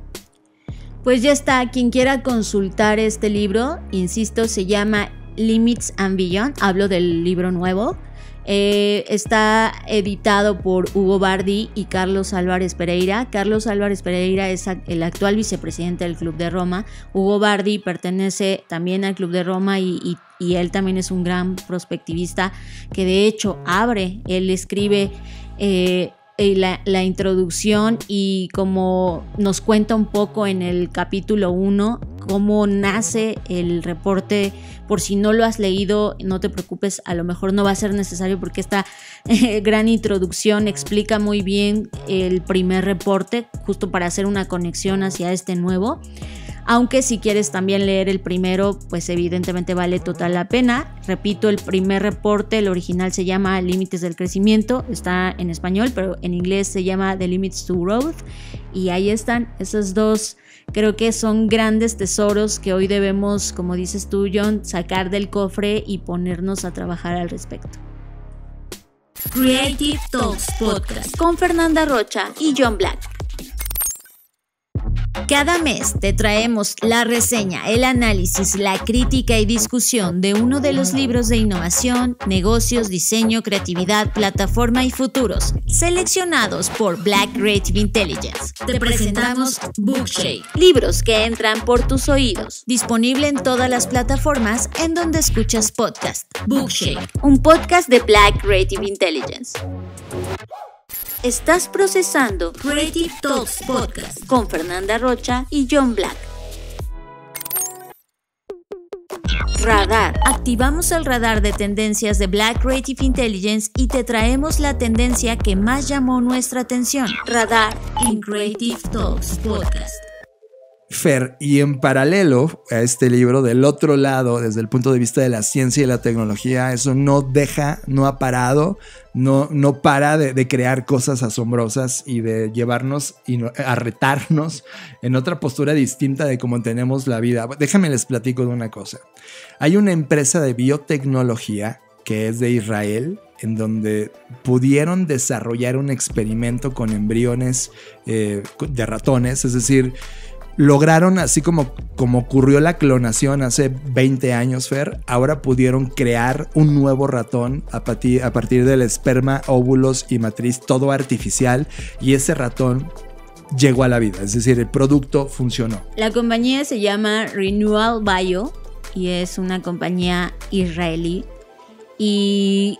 Pues ya está, quien quiera consultar este libro, insisto, se llama Limits and Beyond, hablo del libro nuevo. Está editado por Hugo Bardi y Carlos Álvarez Pereira. Carlos Álvarez Pereira es el actual vicepresidente del Club de Roma. Hugo Bardi pertenece también al Club de Roma y él también es un gran prospectivista que de hecho abre, él escribe la introducción y como nos cuenta un poco en el capítulo 1 cómo nace el reporte. Por si no lo has leído, no te preocupes, a lo mejor no va a ser necesario porque esta gran introducción explica muy bien el primer reporte, justo para hacer una conexión hacia este nuevo. Aunque si quieres también leer el primero, pues evidentemente vale total la pena. Repito, el primer reporte, el original se llama Límites del Crecimiento, está en español, pero en inglés se llama The Limits to Growth. Y ahí están esas dos, creo que son grandes tesoros que hoy debemos, como dices tú, John, sacar del cofre y ponernos a trabajar al respecto. Creative Talks Podcast con Fernanda Rocha y John Black. Cada mes te traemos la reseña, el análisis, la crítica y discusión de uno de los libros de innovación, negocios, diseño, creatividad, plataforma y futuros, seleccionados por Black Creative Intelligence. Te presentamos Bookshake, libros que entran por tus oídos, disponible en todas las plataformas en donde escuchas podcast. Bookshake, un podcast de Black Creative Intelligence. Estás procesando Creative Talks Podcast con Fernanda Rocha y John Black. Radar. Activamos el radar de tendencias de Black Creative Intelligence y te traemos la tendencia que más llamó nuestra atención. Radar en Creative Talks Podcast. Fer, y en paralelo a este libro, del otro lado, desde el punto de vista de la ciencia y la tecnología, eso no para de crear cosas asombrosas y de llevarnos y a retarnos en otra postura distinta de cómo tenemos la vida. Déjame les platico de una cosa. Hay una empresa de biotecnología que es de Israel, en donde pudieron desarrollar un experimento con embriones de ratones, es decir, lograron, así como ocurrió la clonación hace 20 años, Fer, ahora pudieron crear un nuevo ratón a partir del esperma, óvulos y matriz, todo artificial, y ese ratón llegó a la vida, es decir, el producto funcionó. La compañía se llama Renewal Bio y es una compañía israelí y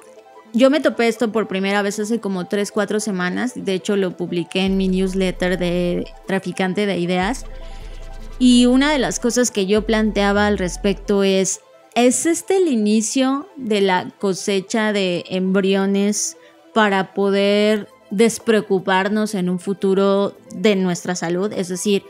yo me topé esto por primera vez hace como 3-4 semanas. De hecho, lo publiqué en mi newsletter de Traficante de Ideas. Y una de las cosas que yo planteaba al respecto ¿es este el inicio de la cosecha de embriones para poder despreocuparnos en un futuro de nuestra salud? Es decir,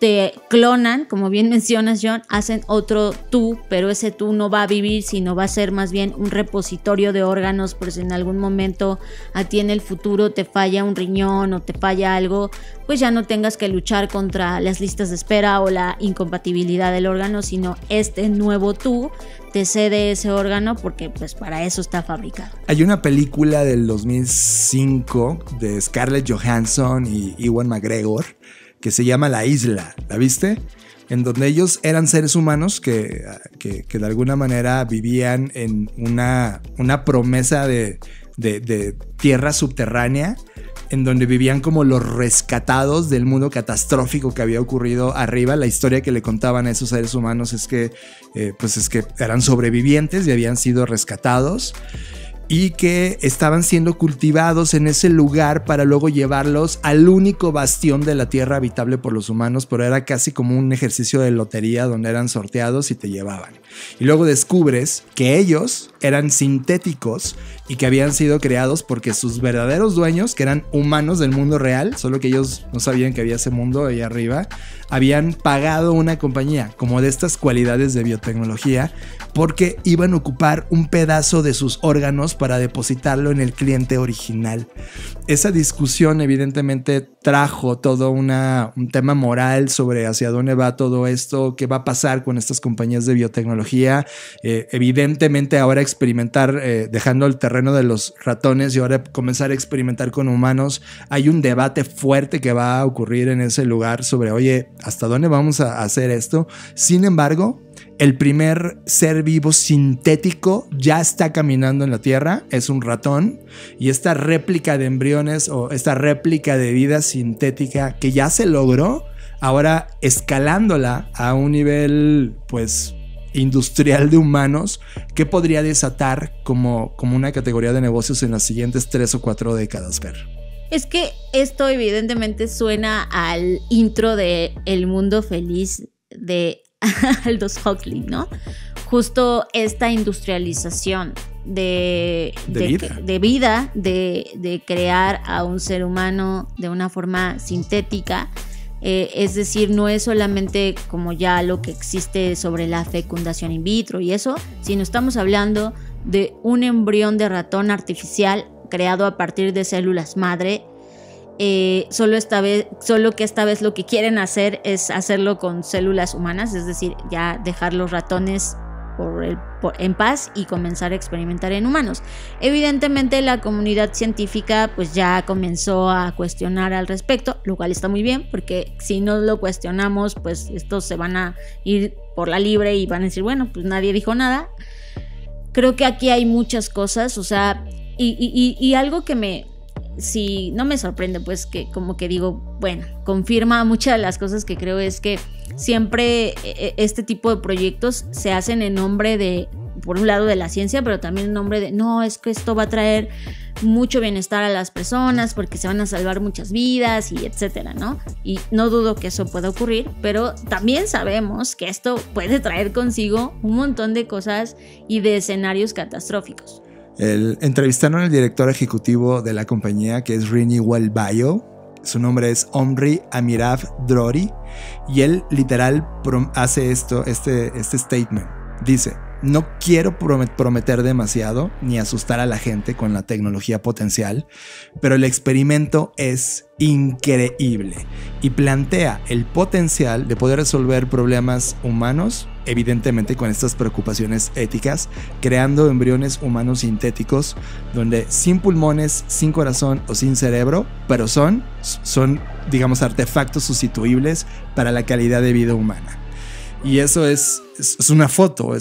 te clonan, como bien mencionas, John, hacen otro tú, pero ese tú no va a vivir, sino va a ser más bien un repositorio de órganos, por si en algún momento a ti en el futuro te falla un riñón o te falla algo, pues ya no tengas que luchar contra las listas de espera o la incompatibilidad del órgano, sino este nuevo tú te cede ese órgano porque pues para eso está fabricado. Hay una película del 2005 de Scarlett Johansson y Ewan McGregor que se llama La Isla, ¿la viste? En donde ellos eran seres humanos que de alguna manera vivían en una promesa de tierra subterránea, en donde vivían como los rescatados del mundo catastrófico que había ocurrido arriba. La historia que le contaban a esos seres humanos es que eran sobrevivientes y habían sido rescatados. y que estaban siendo cultivados en ese lugar para luego llevarlos al único bastión de la tierra habitable por los humanos, pero era casi como un ejercicio de lotería donde eran sorteados y te llevaban. Y luego descubres que ellos eran sintéticos y que habían sido creados porque sus verdaderos dueños, que eran humanos del mundo real, solo que ellos no sabían que había ese mundo ahí arriba, habían pagado una compañía como de estas cualidades de biotecnología porque iban a ocupar un pedazo de sus órganos para depositarlo en el cliente original. Esa discusión evidentemente trajo todo un tema moral sobre hacia dónde va todo esto, qué va a pasar con estas compañías de biotecnología. Evidentemente ahora experimentar, dejando el terreno de los ratones y ahora comenzar a experimentar con humanos, hay un debate fuerte que va a ocurrir en ese lugar sobre, oye, ¿hasta dónde vamos a hacer esto? Sin embargo, el primer ser vivo sintético ya está caminando en la Tierra, es un ratón, y esta réplica de embriones o esta réplica de vida sintética que ya se logró, ahora escalándola a un nivel pues industrial de humanos, que podría desatar como una categoría de negocios en las siguientes 3 o 4 décadas, Fer. Es que esto evidentemente suena al intro de El Mundo Feliz de Aldous Huxley, ¿no? Justo esta industrialización de crear a un ser humano de una forma sintética, es decir, no es solamente como ya lo que existe sobre la fecundación in vitro y eso, sino estamos hablando de un embrión de ratón artificial creado a partir de células madre. Solo que esta vez lo que quieren hacer es hacerlo con células humanas, es decir, ya dejar los ratones en paz y comenzar a experimentar en humanos. Evidentemente la comunidad científica pues ya comenzó a cuestionar al respecto, lo cual está muy bien, porque si no lo cuestionamos pues estos se van a ir por la libre y van a decir, bueno, pues nadie dijo nada. Creo que aquí hay muchas cosas, o sea, y algo que si no me sorprende, pues que como que digo, bueno, confirma muchas de las cosas que creo, es que siempre este tipo de proyectos se hacen en nombre de, por un lado, de la ciencia, pero también en nombre de, no, es que esto va a traer mucho bienestar a las personas porque se van a salvar muchas vidas y etcétera, ¿no? Y no dudo que eso pueda ocurrir, pero también sabemos que esto puede traer consigo un montón de cosas y de escenarios catastróficos. Entrevistaron al director ejecutivo de la compañía, que es Renewal Bio. Su nombre es Omri Amirav Drori, y él literal hace este statement. Dice: no quiero prometer demasiado ni asustar a la gente con la tecnología potencial, pero el experimento es increíble y plantea el potencial de poder resolver problemas humanos, evidentemente con estas preocupaciones éticas, creando embriones humanos sintéticos donde sin pulmones, sin corazón o sin cerebro, pero son digamos artefactos sustituibles para la calidad de vida humana. Y eso es una foto.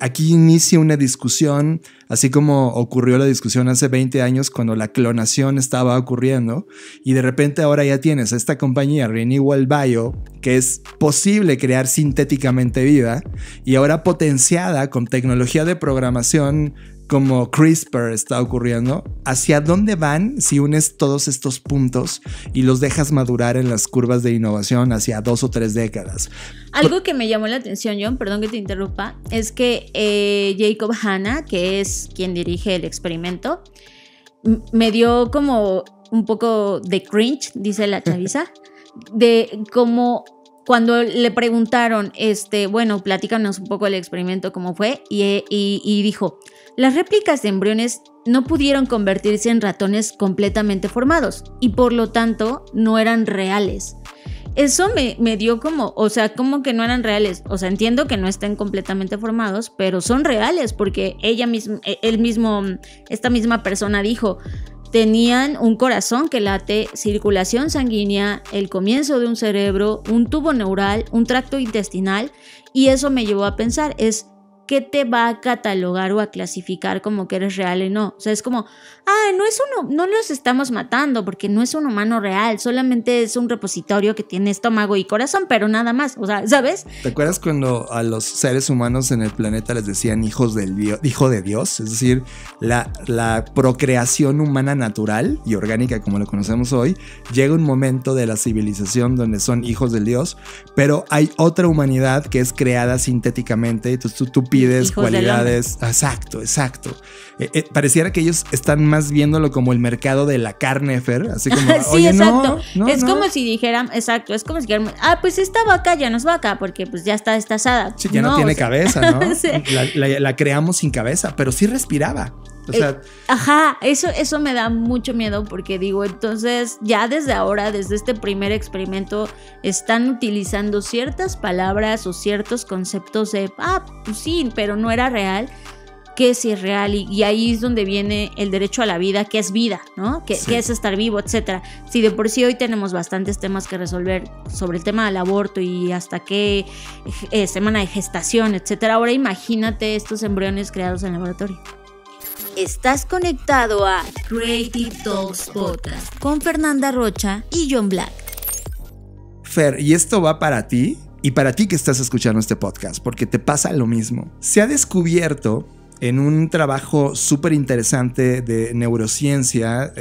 Aquí inicia una discusión, así como ocurrió la discusión hace 20 años cuando la clonación estaba ocurriendo, y de repente ahora ya tienes a esta compañía Renewal Bio, que es posible crear sintéticamente vida y ahora potenciada con tecnología de programación como CRISPR está ocurriendo. ¿Hacia dónde van si unes todos estos puntos y los dejas madurar en las curvas de innovación hacia 2 o 3 décadas? Algo que me llamó la atención, John, perdón que te interrumpa, es que Jacob Hanna, que es quien dirige el experimento, me dio como un poco de cringe, dice la chaviza, de como cuando le preguntaron, bueno, platícanos un poco el experimento, cómo fue, y dijo: las réplicas de embriones no pudieron convertirse en ratones completamente formados y por lo tanto no eran reales. Eso me dio como, o sea, como que no eran reales. O sea, entiendo que no estén completamente formados, pero son reales porque esta misma persona dijo: tenían un corazón que late, circulación sanguínea, el comienzo de un cerebro, un tubo neural, un tracto intestinal, y eso me llevó a pensar, ¿qué te va a catalogar o a clasificar como que eres real y no? O sea, es como, no los estamos matando porque no es un humano real, solamente es un repositorio que tiene estómago y corazón, pero nada más, o sea, ¿sabes? ¿Te acuerdas cuando a los seres humanos en el planeta les decían hijo de Dios? Es decir, la procreación humana natural y orgánica como lo conocemos hoy, llega un momento de la civilización donde son hijos del Dios, pero hay otra humanidad que es creada sintéticamente, entonces tú pides hijos cualidades. Exacto. Pareciera que ellos están más viéndolo como el mercado de la carne, Fer, así como, sí, oye, exacto. No, como si dijeran, exacto, es como si dijeran, pues esta vaca ya no es vaca porque pues ya está destazada. Sí, ya no tiene cabeza, ¿no? Sí. La creamos sin cabeza, pero sí respiraba. O sea, eso me da mucho miedo porque digo, entonces ya desde ahora, desde este primer experimento, están utilizando ciertas palabras o ciertos conceptos de, pues sí, pero no era real, que sí es real, y ahí es donde viene el derecho a la vida, que es vida, ¿no? Que, sí, que es estar vivo, etcétera. Si de por sí hoy tenemos bastantes temas que resolver sobre el tema del aborto y hasta qué semana de gestación, etcétera, ahora imagínate estos embriones creados en laboratorio. Estás conectado a Creative Talks Podcast con Fernanda Rocha y John Black. Fer, y esto va para ti y para ti que estás escuchando este podcast, porque te pasa lo mismo. Se ha descubierto en un trabajo súper interesante de neurociencia,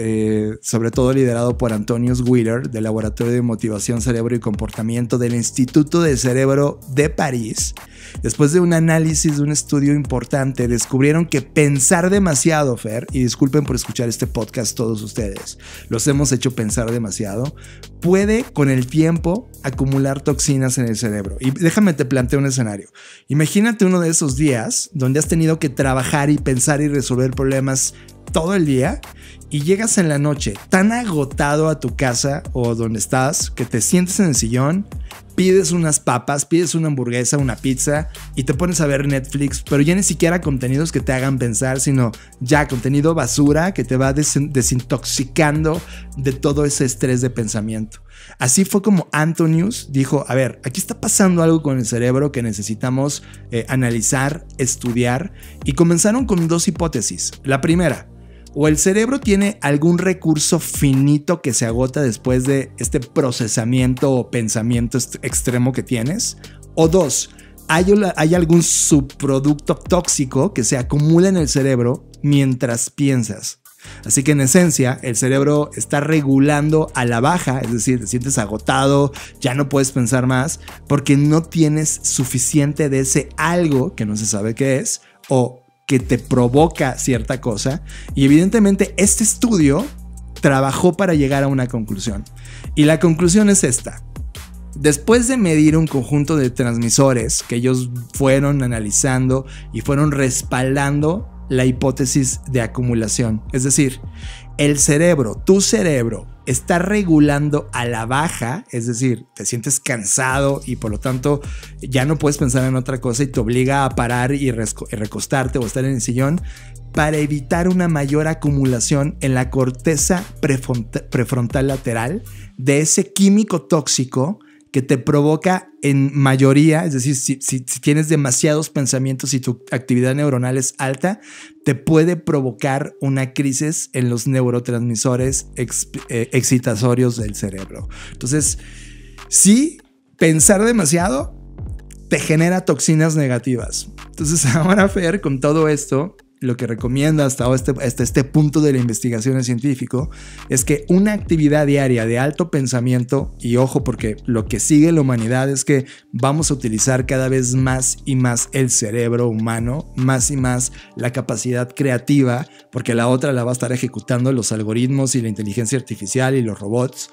sobre todo liderado por Antonius Wheeler, del Laboratorio de Motivación, Cerebro y Comportamiento del Instituto del Cerebro de París. Después de un análisis de un estudio importante, descubrieron que pensar demasiado, Fer, y disculpen por escuchar este podcast todos ustedes, los hemos hecho pensar demasiado, puede con el tiempo acumular toxinas en el cerebro. Y déjame te planteo un escenario. Imagínate uno de esos días donde has tenido que trabajar y pensar y resolver problemas todo el día y llegas en la noche tan agotado a tu casa o donde estás que te sientes en el sillón, pides unas papas, pides una hamburguesa, una pizza y te pones a ver Netflix, pero ya ni siquiera contenidos que te hagan pensar, sino ya contenido basura que te va desintoxicando de todo ese estrés de pensamiento. Así fue como Antonius dijo, a ver, aquí está pasando algo con el cerebro que necesitamos analizar, estudiar, y comenzaron con dos hipótesis. La primera, o el cerebro tiene algún recurso finito que se agota después de este procesamiento o pensamiento extremo que tienes. O dos, hay algún subproducto tóxico que se acumula en el cerebro mientras piensas. Así que en esencia el cerebro está regulando a la baja, es decir, te sientes agotado, ya no puedes pensar más porque no tienes suficiente de ese algo que no se sabe qué es o que te provoca cierta cosa, y evidentemente este estudio trabajó para llegar a una conclusión, y la conclusión es esta. Después de medir un conjunto de transmisores que ellos fueron analizando y fueron respaldando la hipótesis de acumulación, es decir, el cerebro, tu cerebro, está regulando a la baja, es decir, te sientes cansado y por lo tanto ya no puedes pensar en otra cosa y te obliga a parar y recostarte o estar en el sillón para evitar una mayor acumulación en la corteza prefrontal lateral de ese químico tóxico que te provoca en mayoría, es decir, si tienes demasiados pensamientos y tu actividad neuronal es alta, te puede provocar una crisis en los neurotransmisores excitatorios del cerebro. Entonces, sí, pensar demasiado te genera toxinas negativas. Entonces, ahora, Fer, con todo esto, lo que recomienda hasta este punto de la investigación científica es que una actividad diaria de alto pensamiento, y ojo porque lo que sigue la humanidad es que vamos a utilizar cada vez más y más el cerebro humano, más y más la capacidad creativa, porque la otra la va a estar ejecutando los algoritmos y la inteligencia artificial y los robots.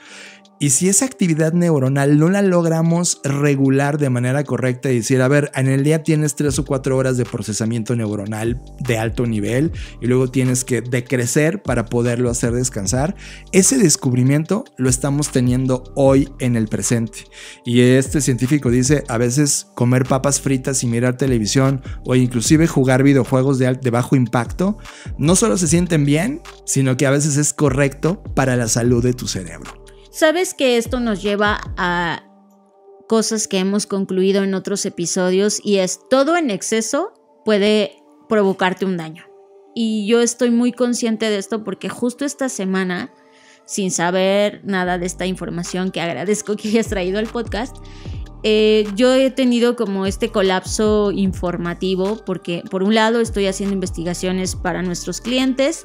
Y si esa actividad neuronal no la logramos regular de manera correcta y decir, a ver, en el día tienes 3 o 4 horas de procesamiento neuronal de alto nivel y luego tienes que decrecer para poderlo hacer descansar, ese descubrimiento lo estamos teniendo hoy en el presente. Y este científico dice, a veces comer papas fritas y mirar televisión o inclusive jugar videojuegos de bajo impacto, no solo se sienten bien, sino que a veces es correcto para la salud de tu cerebro. ¿Sabes que esto nos lleva a cosas que hemos concluido en otros episodios? Y es todo en exceso puede provocarte un daño. Y yo estoy muy consciente de esto porque justo esta semana, sin saber nada de esta información, que agradezco que hayas traído al podcast, yo he tenido como este colapso informativo porque por un lado estoy haciendo investigaciones para nuestros clientes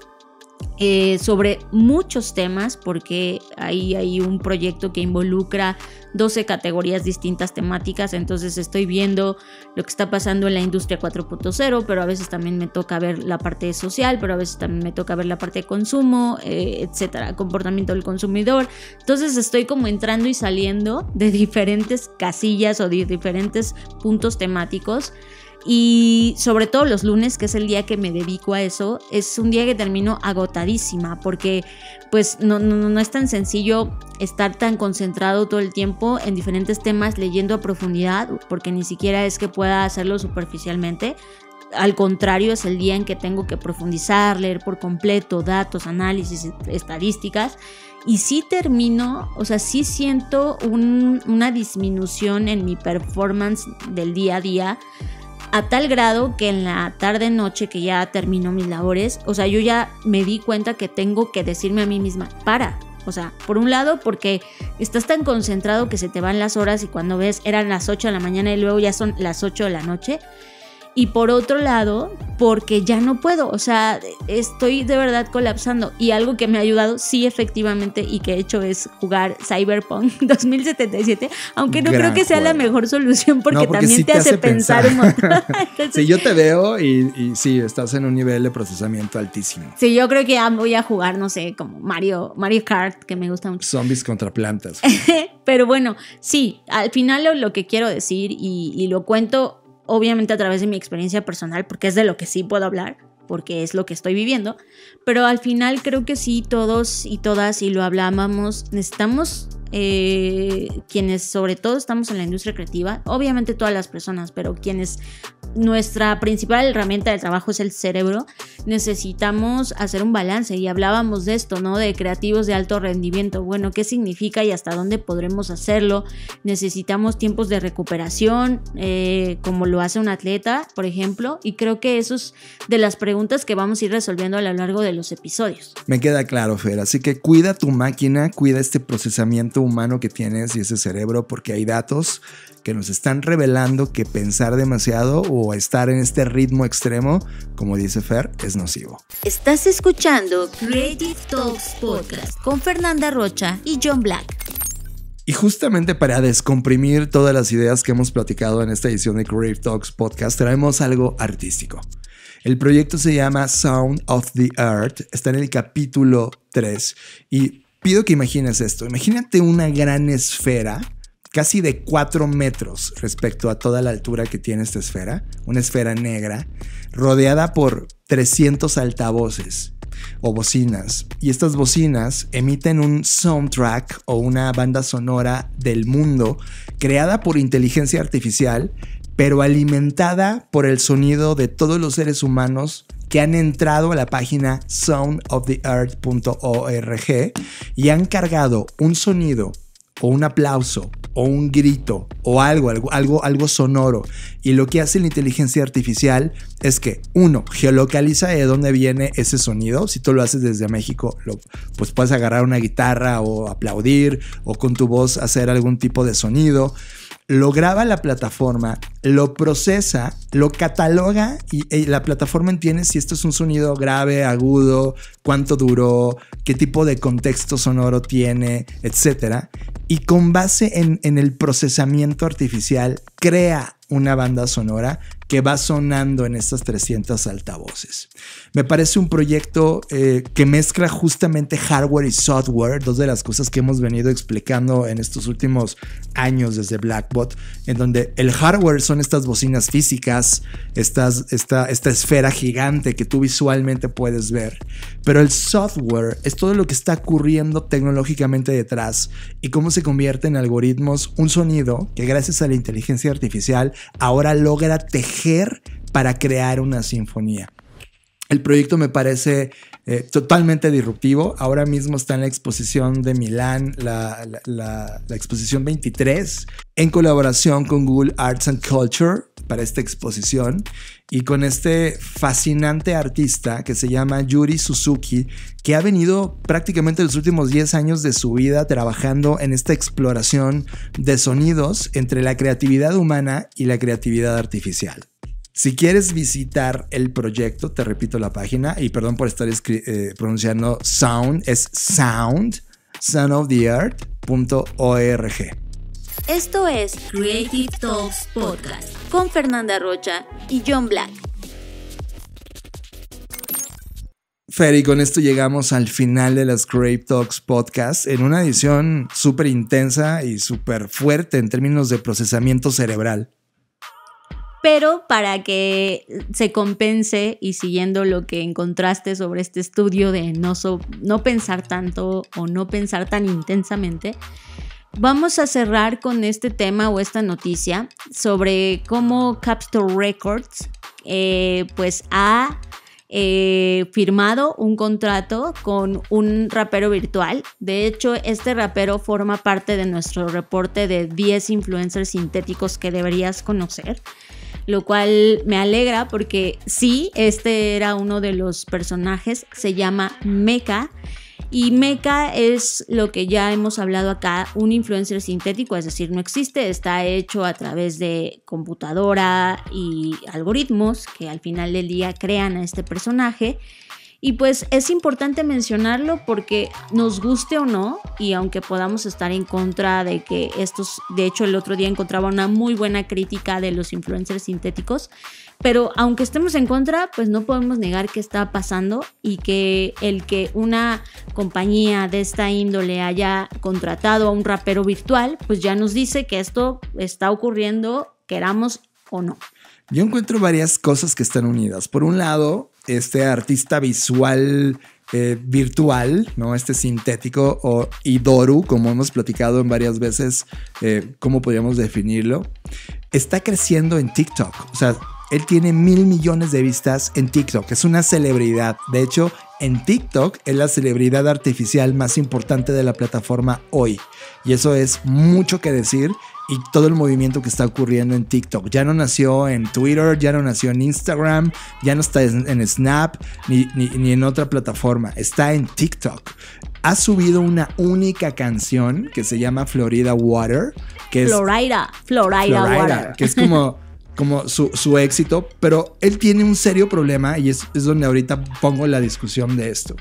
sobre muchos temas, porque ahí hay un proyecto que involucra 12 categorías distintas temáticas, entonces estoy viendo lo que está pasando en la industria 4.0, pero a veces también me toca ver la parte social, pero a veces también me toca ver la parte de consumo, etcétera, comportamiento del consumidor. Entonces estoy como entrando y saliendo de diferentes casillas o de diferentes puntos temáticos. Y sobre todo los lunes, que es el día que me dedico a eso, es un día que termino agotadísima porque pues no es tan sencillo estar tan concentrado todo el tiempo en diferentes temas leyendo a profundidad, porque ni siquiera es que pueda hacerlo superficialmente. Al contrario, es el día en que tengo que profundizar, leer por completo datos, análisis, estadísticas. Y sí termino, o sea, sí siento una disminución en mi performance del día a día, a tal grado que en la tarde-noche que ya termino mis labores, o sea, yo ya me di cuenta que tengo que decirme a mí misma, para. O sea, por un lado porque estás tan concentrado que se te van las horas y cuando ves eran las 8 de la mañana y luego ya son las 8 de la noche. Y por otro lado porque ya no puedo, o sea, estoy de verdad colapsando. Y algo que me ha ayudado, sí, efectivamente, y que he hecho es jugar Cyberpunk 2077, aunque no creo que sea la mejor solución porque también sí te hace pensar un montón. Entonces, sí, yo te veo y sí, estás en un nivel de procesamiento altísimo. Sí, yo creo que ya voy a jugar, no sé, como Mario Kart, que me gusta mucho. Zombies contra plantas. Pero bueno, sí, al final lo que quiero decir y lo cuento obviamente a través de mi experiencia personal, porque es de lo que sí puedo hablar, porque es lo que estoy viviendo, pero al final creo que sí, todos y todas, y lo hablábamos, necesitamos, quienes sobre todo estamos en la industria creativa, obviamente todas las personas, pero quienes nuestra principal herramienta de trabajo es el cerebro, necesitamos hacer un balance. Y hablábamos de esto, ¿no? De creativos de alto rendimiento. Bueno, ¿qué significa y hasta dónde podremos hacerlo? Necesitamos tiempos de recuperación, como lo hace un atleta, por ejemplo, y creo que eso es de las preguntas que vamos a ir resolviendo a lo largo de los episodios. Me queda claro, Fer, así que cuida tu máquina, cuida este procesamiento humano que tienes y ese cerebro, porque hay datos que nos están revelando que pensar demasiado o estar en este ritmo extremo, como dice Fer, es nocivo. Estás escuchando Creative Talks Podcast con Fernanda Rocha y John Black. Y justamente para descomprimir todas las ideas que hemos platicado en esta edición de Creative Talks Podcast, traemos algo artístico. El proyecto se llama Sound of the Earth, está en el capítulo 3 y pido que imagines esto. Imagínate una gran esfera casi de 4 metros respecto a toda la altura que tiene esta esfera, una esfera negra, rodeada por 300 altavoces o bocinas. Y estas bocinas emiten un soundtrack o una banda sonora del mundo creada por inteligencia artificial, pero alimentada por el sonido de todos los seres humanos que han entrado a la página soundoftheearth.org y han cargado un sonido o un aplauso, o un grito, o algo sonoro. Y lo que hace la inteligencia artificial es que, uno, geolocaliza de dónde viene ese sonido. Si tú lo haces desde México, pues puedes agarrar una guitarra o aplaudir, o con tu voz hacer algún tipo de sonido. Lo graba la plataforma, lo procesa, lo cataloga y la plataforma entiende si esto es un sonido grave, agudo, cuánto duró, qué tipo de contexto sonoro tiene, etc. Y con base en el procesamiento artificial crea una banda sonora que va sonando en estas 300 altavoces. Me parece un proyecto que mezcla justamente hardware y software, dos de las cosas que hemos venido explicando en estos últimos años desde Blackbot, en donde el hardware son estas bocinas físicas, esta esfera gigante que tú visualmente puedes ver, pero el software es todo lo que está ocurriendo tecnológicamente detrás y cómo se convierte en algoritmos un sonido que gracias a la inteligencia artificial ahora logra tejer para crear una sinfonía. El proyecto me parece totalmente disruptivo. Ahora mismo está en la exposición de Milán, la exposición 23, en colaboración con Google Arts and Culture para esta exposición, y con este fascinante artista que se llama Yuri Suzuki, que ha venido prácticamente los últimos 10 años de su vida trabajando en esta exploración de sonidos entre la creatividad humana y la creatividad artificial. Si quieres visitar el proyecto, te repito la página, y perdón por estar pronunciando Sound, es Sound, soundoftheearth.org. Esto es Creative Talks Podcast con Fernanda Rocha y John Black. Fer, y con esto llegamos al final de las Creative Talks Podcast, en una edición súper intensa y súper fuerte en términos de procesamiento cerebral. Pero para que se compense, y siguiendo lo que encontraste sobre este estudio de no pensar tanto o no pensar tan intensamente, vamos a cerrar con este tema o esta noticia sobre cómo Capitol Records ha firmado un contrato con un rapero virtual. De hecho, este rapero forma parte de nuestro reporte de 10 influencers sintéticos que deberías conocer, lo cual me alegra porque sí, este era uno de los personajes, se llama Meka, y Meka es lo que ya hemos hablado acá, un influencer sintético, es decir, no existe, está hecho a través de computadora y algoritmos que al final del día crean a este personaje. Y pues es importante mencionarlo porque nos guste o no, y aunque podamos estar en contra de que estos, de hecho el otro día encontraba una muy buena crítica de los influencers sintéticos, pero aunque estemos en contra, pues no podemos negar que está pasando, y que el que una compañía de esta índole haya contratado a un rapero virtual, pues ya nos dice que esto está ocurriendo, queramos o no. Yo encuentro varias cosas que están unidas. Por un lado, este artista visual virtual, ¿no? Este sintético o Idoru, como hemos platicado en varias veces, ¿cómo podríamos definirlo? Está creciendo en TikTok. O sea, él tiene 1,000,000,000 de vistas en TikTok. Es una celebridad. De hecho, en TikTok es la celebridad artificial más importante de la plataforma hoy. Y eso es mucho que decir. Y todo el movimiento que está ocurriendo en TikTok. Ya no nació en Twitter, ya no nació en Instagram, ya no está en Snap ni en otra plataforma. Está en TikTok. Ha subido una única canción que se llama Florida Water. Florida Water. Que es como su éxito, pero él tiene un serio problema, y es donde ahorita pongo la discusión de esto.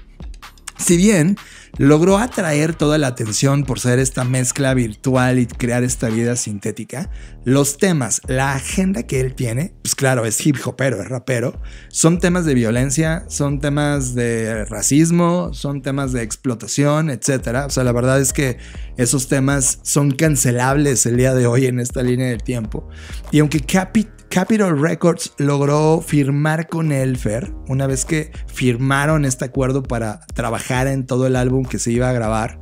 Si bien logró atraer toda la atención por ser esta mezcla virtual y crear esta vida sintética, los temas, la agenda que él tiene, pues claro, es hip hopero, es rapero, son temas de violencia, son temas de racismo, son temas de explotación, etcétera. O sea, la verdad es que esos temas son cancelables el día de hoy en esta línea del tiempo. Y aunque Capitol Records logró firmar con él, Fer, una vez que firmaron este acuerdo para trabajar en todo el álbum que se iba a grabar,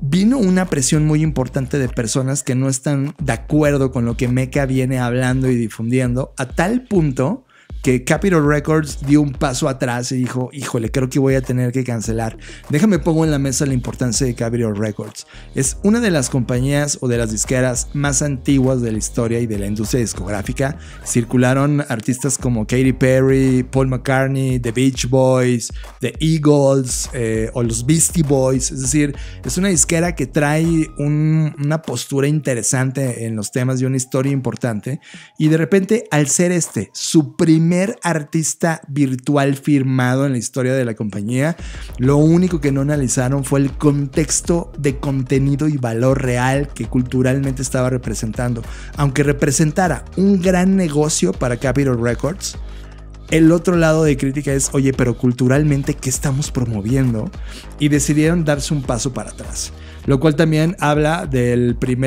vino una presión muy importante de personas que no están de acuerdo con lo que Meka viene hablando y difundiendo, a tal punto que Capitol Records dio un paso atrás y dijo, híjole, creo que voy a tener que cancelar. Déjame pongo en la mesa la importancia de Capitol Records. Es una de las compañías o de las disqueras más antiguas de la historia y de la industria discográfica. Circularon artistas como Katy Perry, Paul McCartney, The Beach Boys, The Eagles o los Beastie Boys. Es decir, es una disquera que trae una postura interesante en los temas y una historia importante. Y de repente, al ser su primer artista virtual firmado en la historia de la compañía, lo único que no analizaron fue el contexto de contenido y valor real que culturalmente estaba representando. Aunque representara un gran negocio para Capitol Records, el otro lado de crítica es, oye, pero culturalmente, ¿qué estamos promoviendo? Y decidieron darse un paso para atrás. lo cual también habla de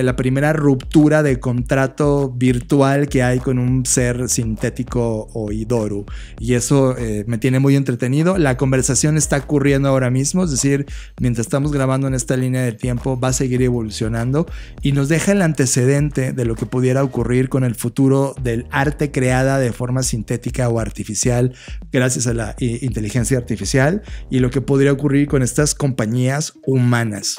la primera ruptura de contrato virtual que hay con un ser sintético o Idoru, y eso me tiene muy entretenido. La conversación está ocurriendo ahora mismo, es decir, mientras estamos grabando en esta línea de tiempo va a seguir evolucionando y nos deja el antecedente de lo que pudiera ocurrir con el futuro del arte creada de forma sintética o artificial gracias a la inteligencia artificial y lo que podría ocurrir con estas compañías humanas.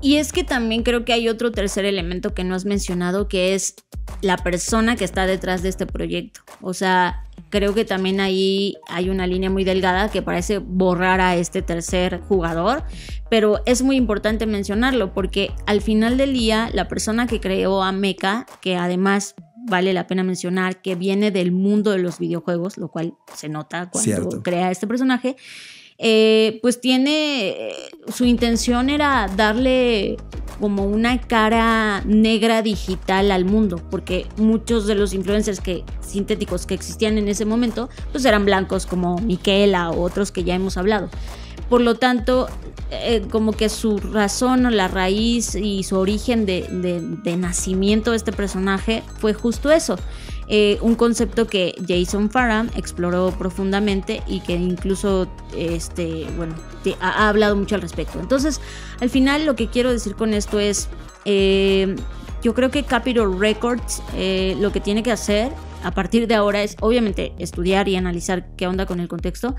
Y es que también creo que hay otro tercer elemento que no has mencionado, que es la persona que está detrás de este proyecto. O sea, creo que también ahí hay una línea muy delgada que parece borrar a este tercer jugador, pero es muy importante mencionarlo porque al final del día la persona que creó a Meka, que además vale la pena mencionar que viene del mundo de los videojuegos, lo cual se nota cuando Cierto. Crea este personaje, pues tiene, su intención era darle como una cara negra digital al mundo, porque muchos de los influencers sintéticos que existían en ese momento pues eran blancos como Miquela o otros que ya hemos hablado. Por lo tanto, como que su razón o la raíz y su origen de nacimiento de este personaje fue justo eso. Un concepto que Jason Farham exploró profundamente y que incluso ha hablado mucho al respecto. Entonces, al final lo que quiero decir con esto es, yo creo que Capitol Records lo que tiene que hacer a partir de ahora es obviamente estudiar y analizar qué onda con el contexto,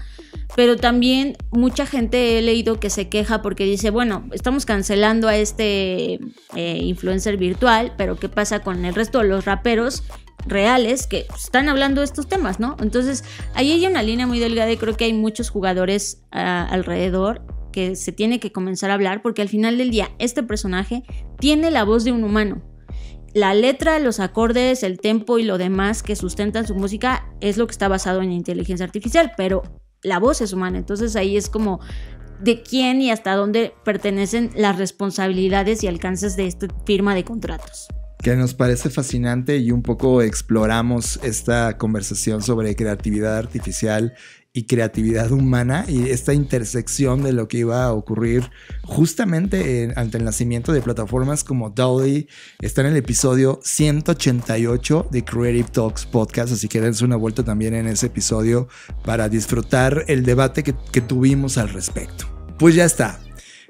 pero también mucha gente he leído que se queja porque dice, bueno, estamos cancelando a este influencer virtual, pero ¿qué pasa con el resto de los raperos reales que están hablando de estos temas, ¿no? Entonces, ahí hay una línea muy delgada y creo que hay muchos jugadores alrededor que se tiene que comenzar a hablar porque al final del día este personaje tiene la voz de un humano. La letra, los acordes, el tempo y lo demás que sustentan su música es lo que está basado en inteligencia artificial, pero la voz es humana, entonces ahí es como de quién y hasta dónde pertenecen las responsabilidades y alcances de esta firma de contratos. Que nos parece fascinante y un poco exploramos esta conversación sobre creatividad artificial y creatividad humana y esta intersección de lo que iba a ocurrir justamente ante el nacimiento de plataformas como DALL-E. Está en el episodio 188 de Creative Talks Podcast, así que dense una vuelta también en ese episodio para disfrutar el debate que tuvimos al respecto. Pues ya está.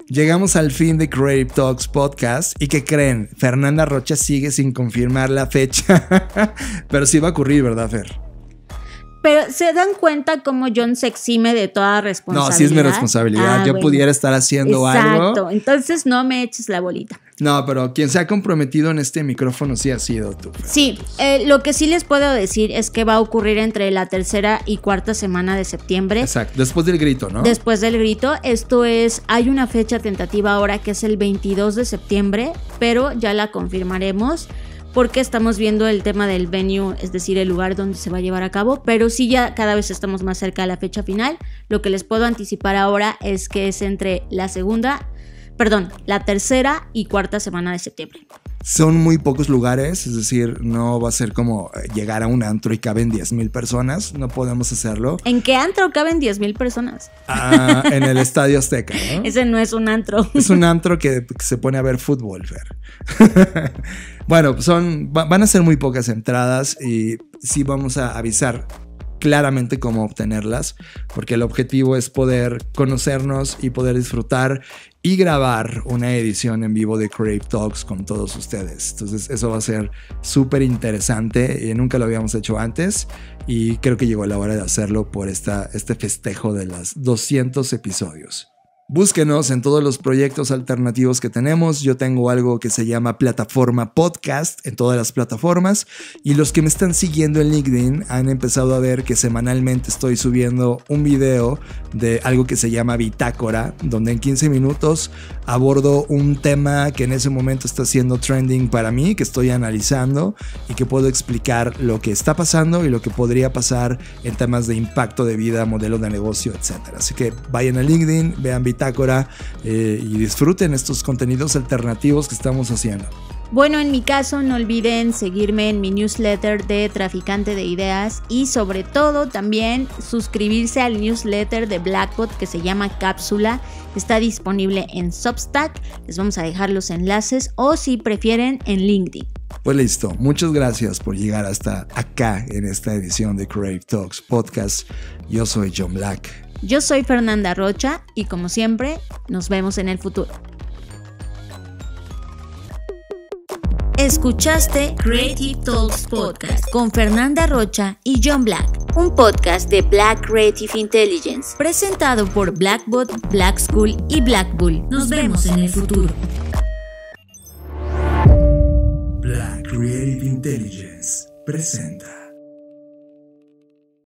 Llegamos al fin de Creative Talks Podcast y ¿qué creen? Fernanda Rocha sigue sin confirmar la fecha, pero sí va a ocurrir, ¿verdad, Fer? Pero ¿se dan cuenta cómo John se exime de toda responsabilidad? No, sí es mi responsabilidad. Yo pudiera estar haciendo algo. Exacto, entonces no me eches la bolita. No, pero quien se ha comprometido en este micrófono sí ha sido tú. Sí, lo que sí les puedo decir es que va a ocurrir entre la tercera y cuarta semana de septiembre. Exacto, después del grito, ¿no? Después del grito, esto es, hay una fecha tentativa ahora que es el 22 de septiembre, pero ya la confirmaremos. Porque estamos viendo el tema del venue, es decir, el lugar donde se va a llevar a cabo, pero sí ya cada vez estamos más cerca de la fecha final. Lo que les puedo anticipar ahora es que es entre la tercera y cuarta semana de septiembre. Son muy pocos lugares, es decir, no va a ser como llegar a un antro y caben 10,000 personas, no podemos hacerlo. ¿En qué antro caben 10,000 personas? Ah, en el Estadio Azteca, ¿no? Ese no es un antro. Es un antro que se pone a ver fútbol, Fer. Bueno, van a ser muy pocas entradas y sí vamos a avisar claramente cómo obtenerlas, porque el objetivo es poder conocernos y poder disfrutar y grabar una edición en vivo de Creative Talks con todos ustedes. Entonces eso va a ser súper interesante, nunca lo habíamos hecho antes y creo que llegó la hora de hacerlo por este festejo de las 200 episodios. Búsquenos en todos los proyectos alternativos que tenemos. Yo tengo algo que se llama Plataforma Podcast en todas las plataformas y los que me están siguiendo en LinkedIn han empezado a ver que semanalmente estoy subiendo un video de algo que se llama Bitácora, donde en 15 minutos abordo un tema que en ese momento está siendo trending para mí, que estoy analizando y que puedo explicar lo que está pasando y lo que podría pasar en temas de impacto de vida, modelo de negocio, etc. Así que vayan a LinkedIn, vean Bitácora y disfruten estos contenidos alternativos que estamos haciendo. Bueno, en mi caso no olviden seguirme en mi newsletter de Traficante de Ideas y sobre todo también suscribirse al newsletter de Blackbot que se llama Cápsula. Está disponible en Substack, les vamos a dejar los enlaces o si prefieren en LinkedIn. Pues listo, muchas gracias por llegar hasta acá en esta edición de Creative Talks Podcast. Yo soy John Black. Yo soy Fernanda Rocha y como siempre, nos vemos en el futuro. Escuchaste Creative Talks Podcast con Fernanda Rocha y John Black, un podcast de Black Creative Intelligence, presentado por Blackbot, Black School y Blackbull. Nos vemos en el futuro. Black Creative Intelligence presenta.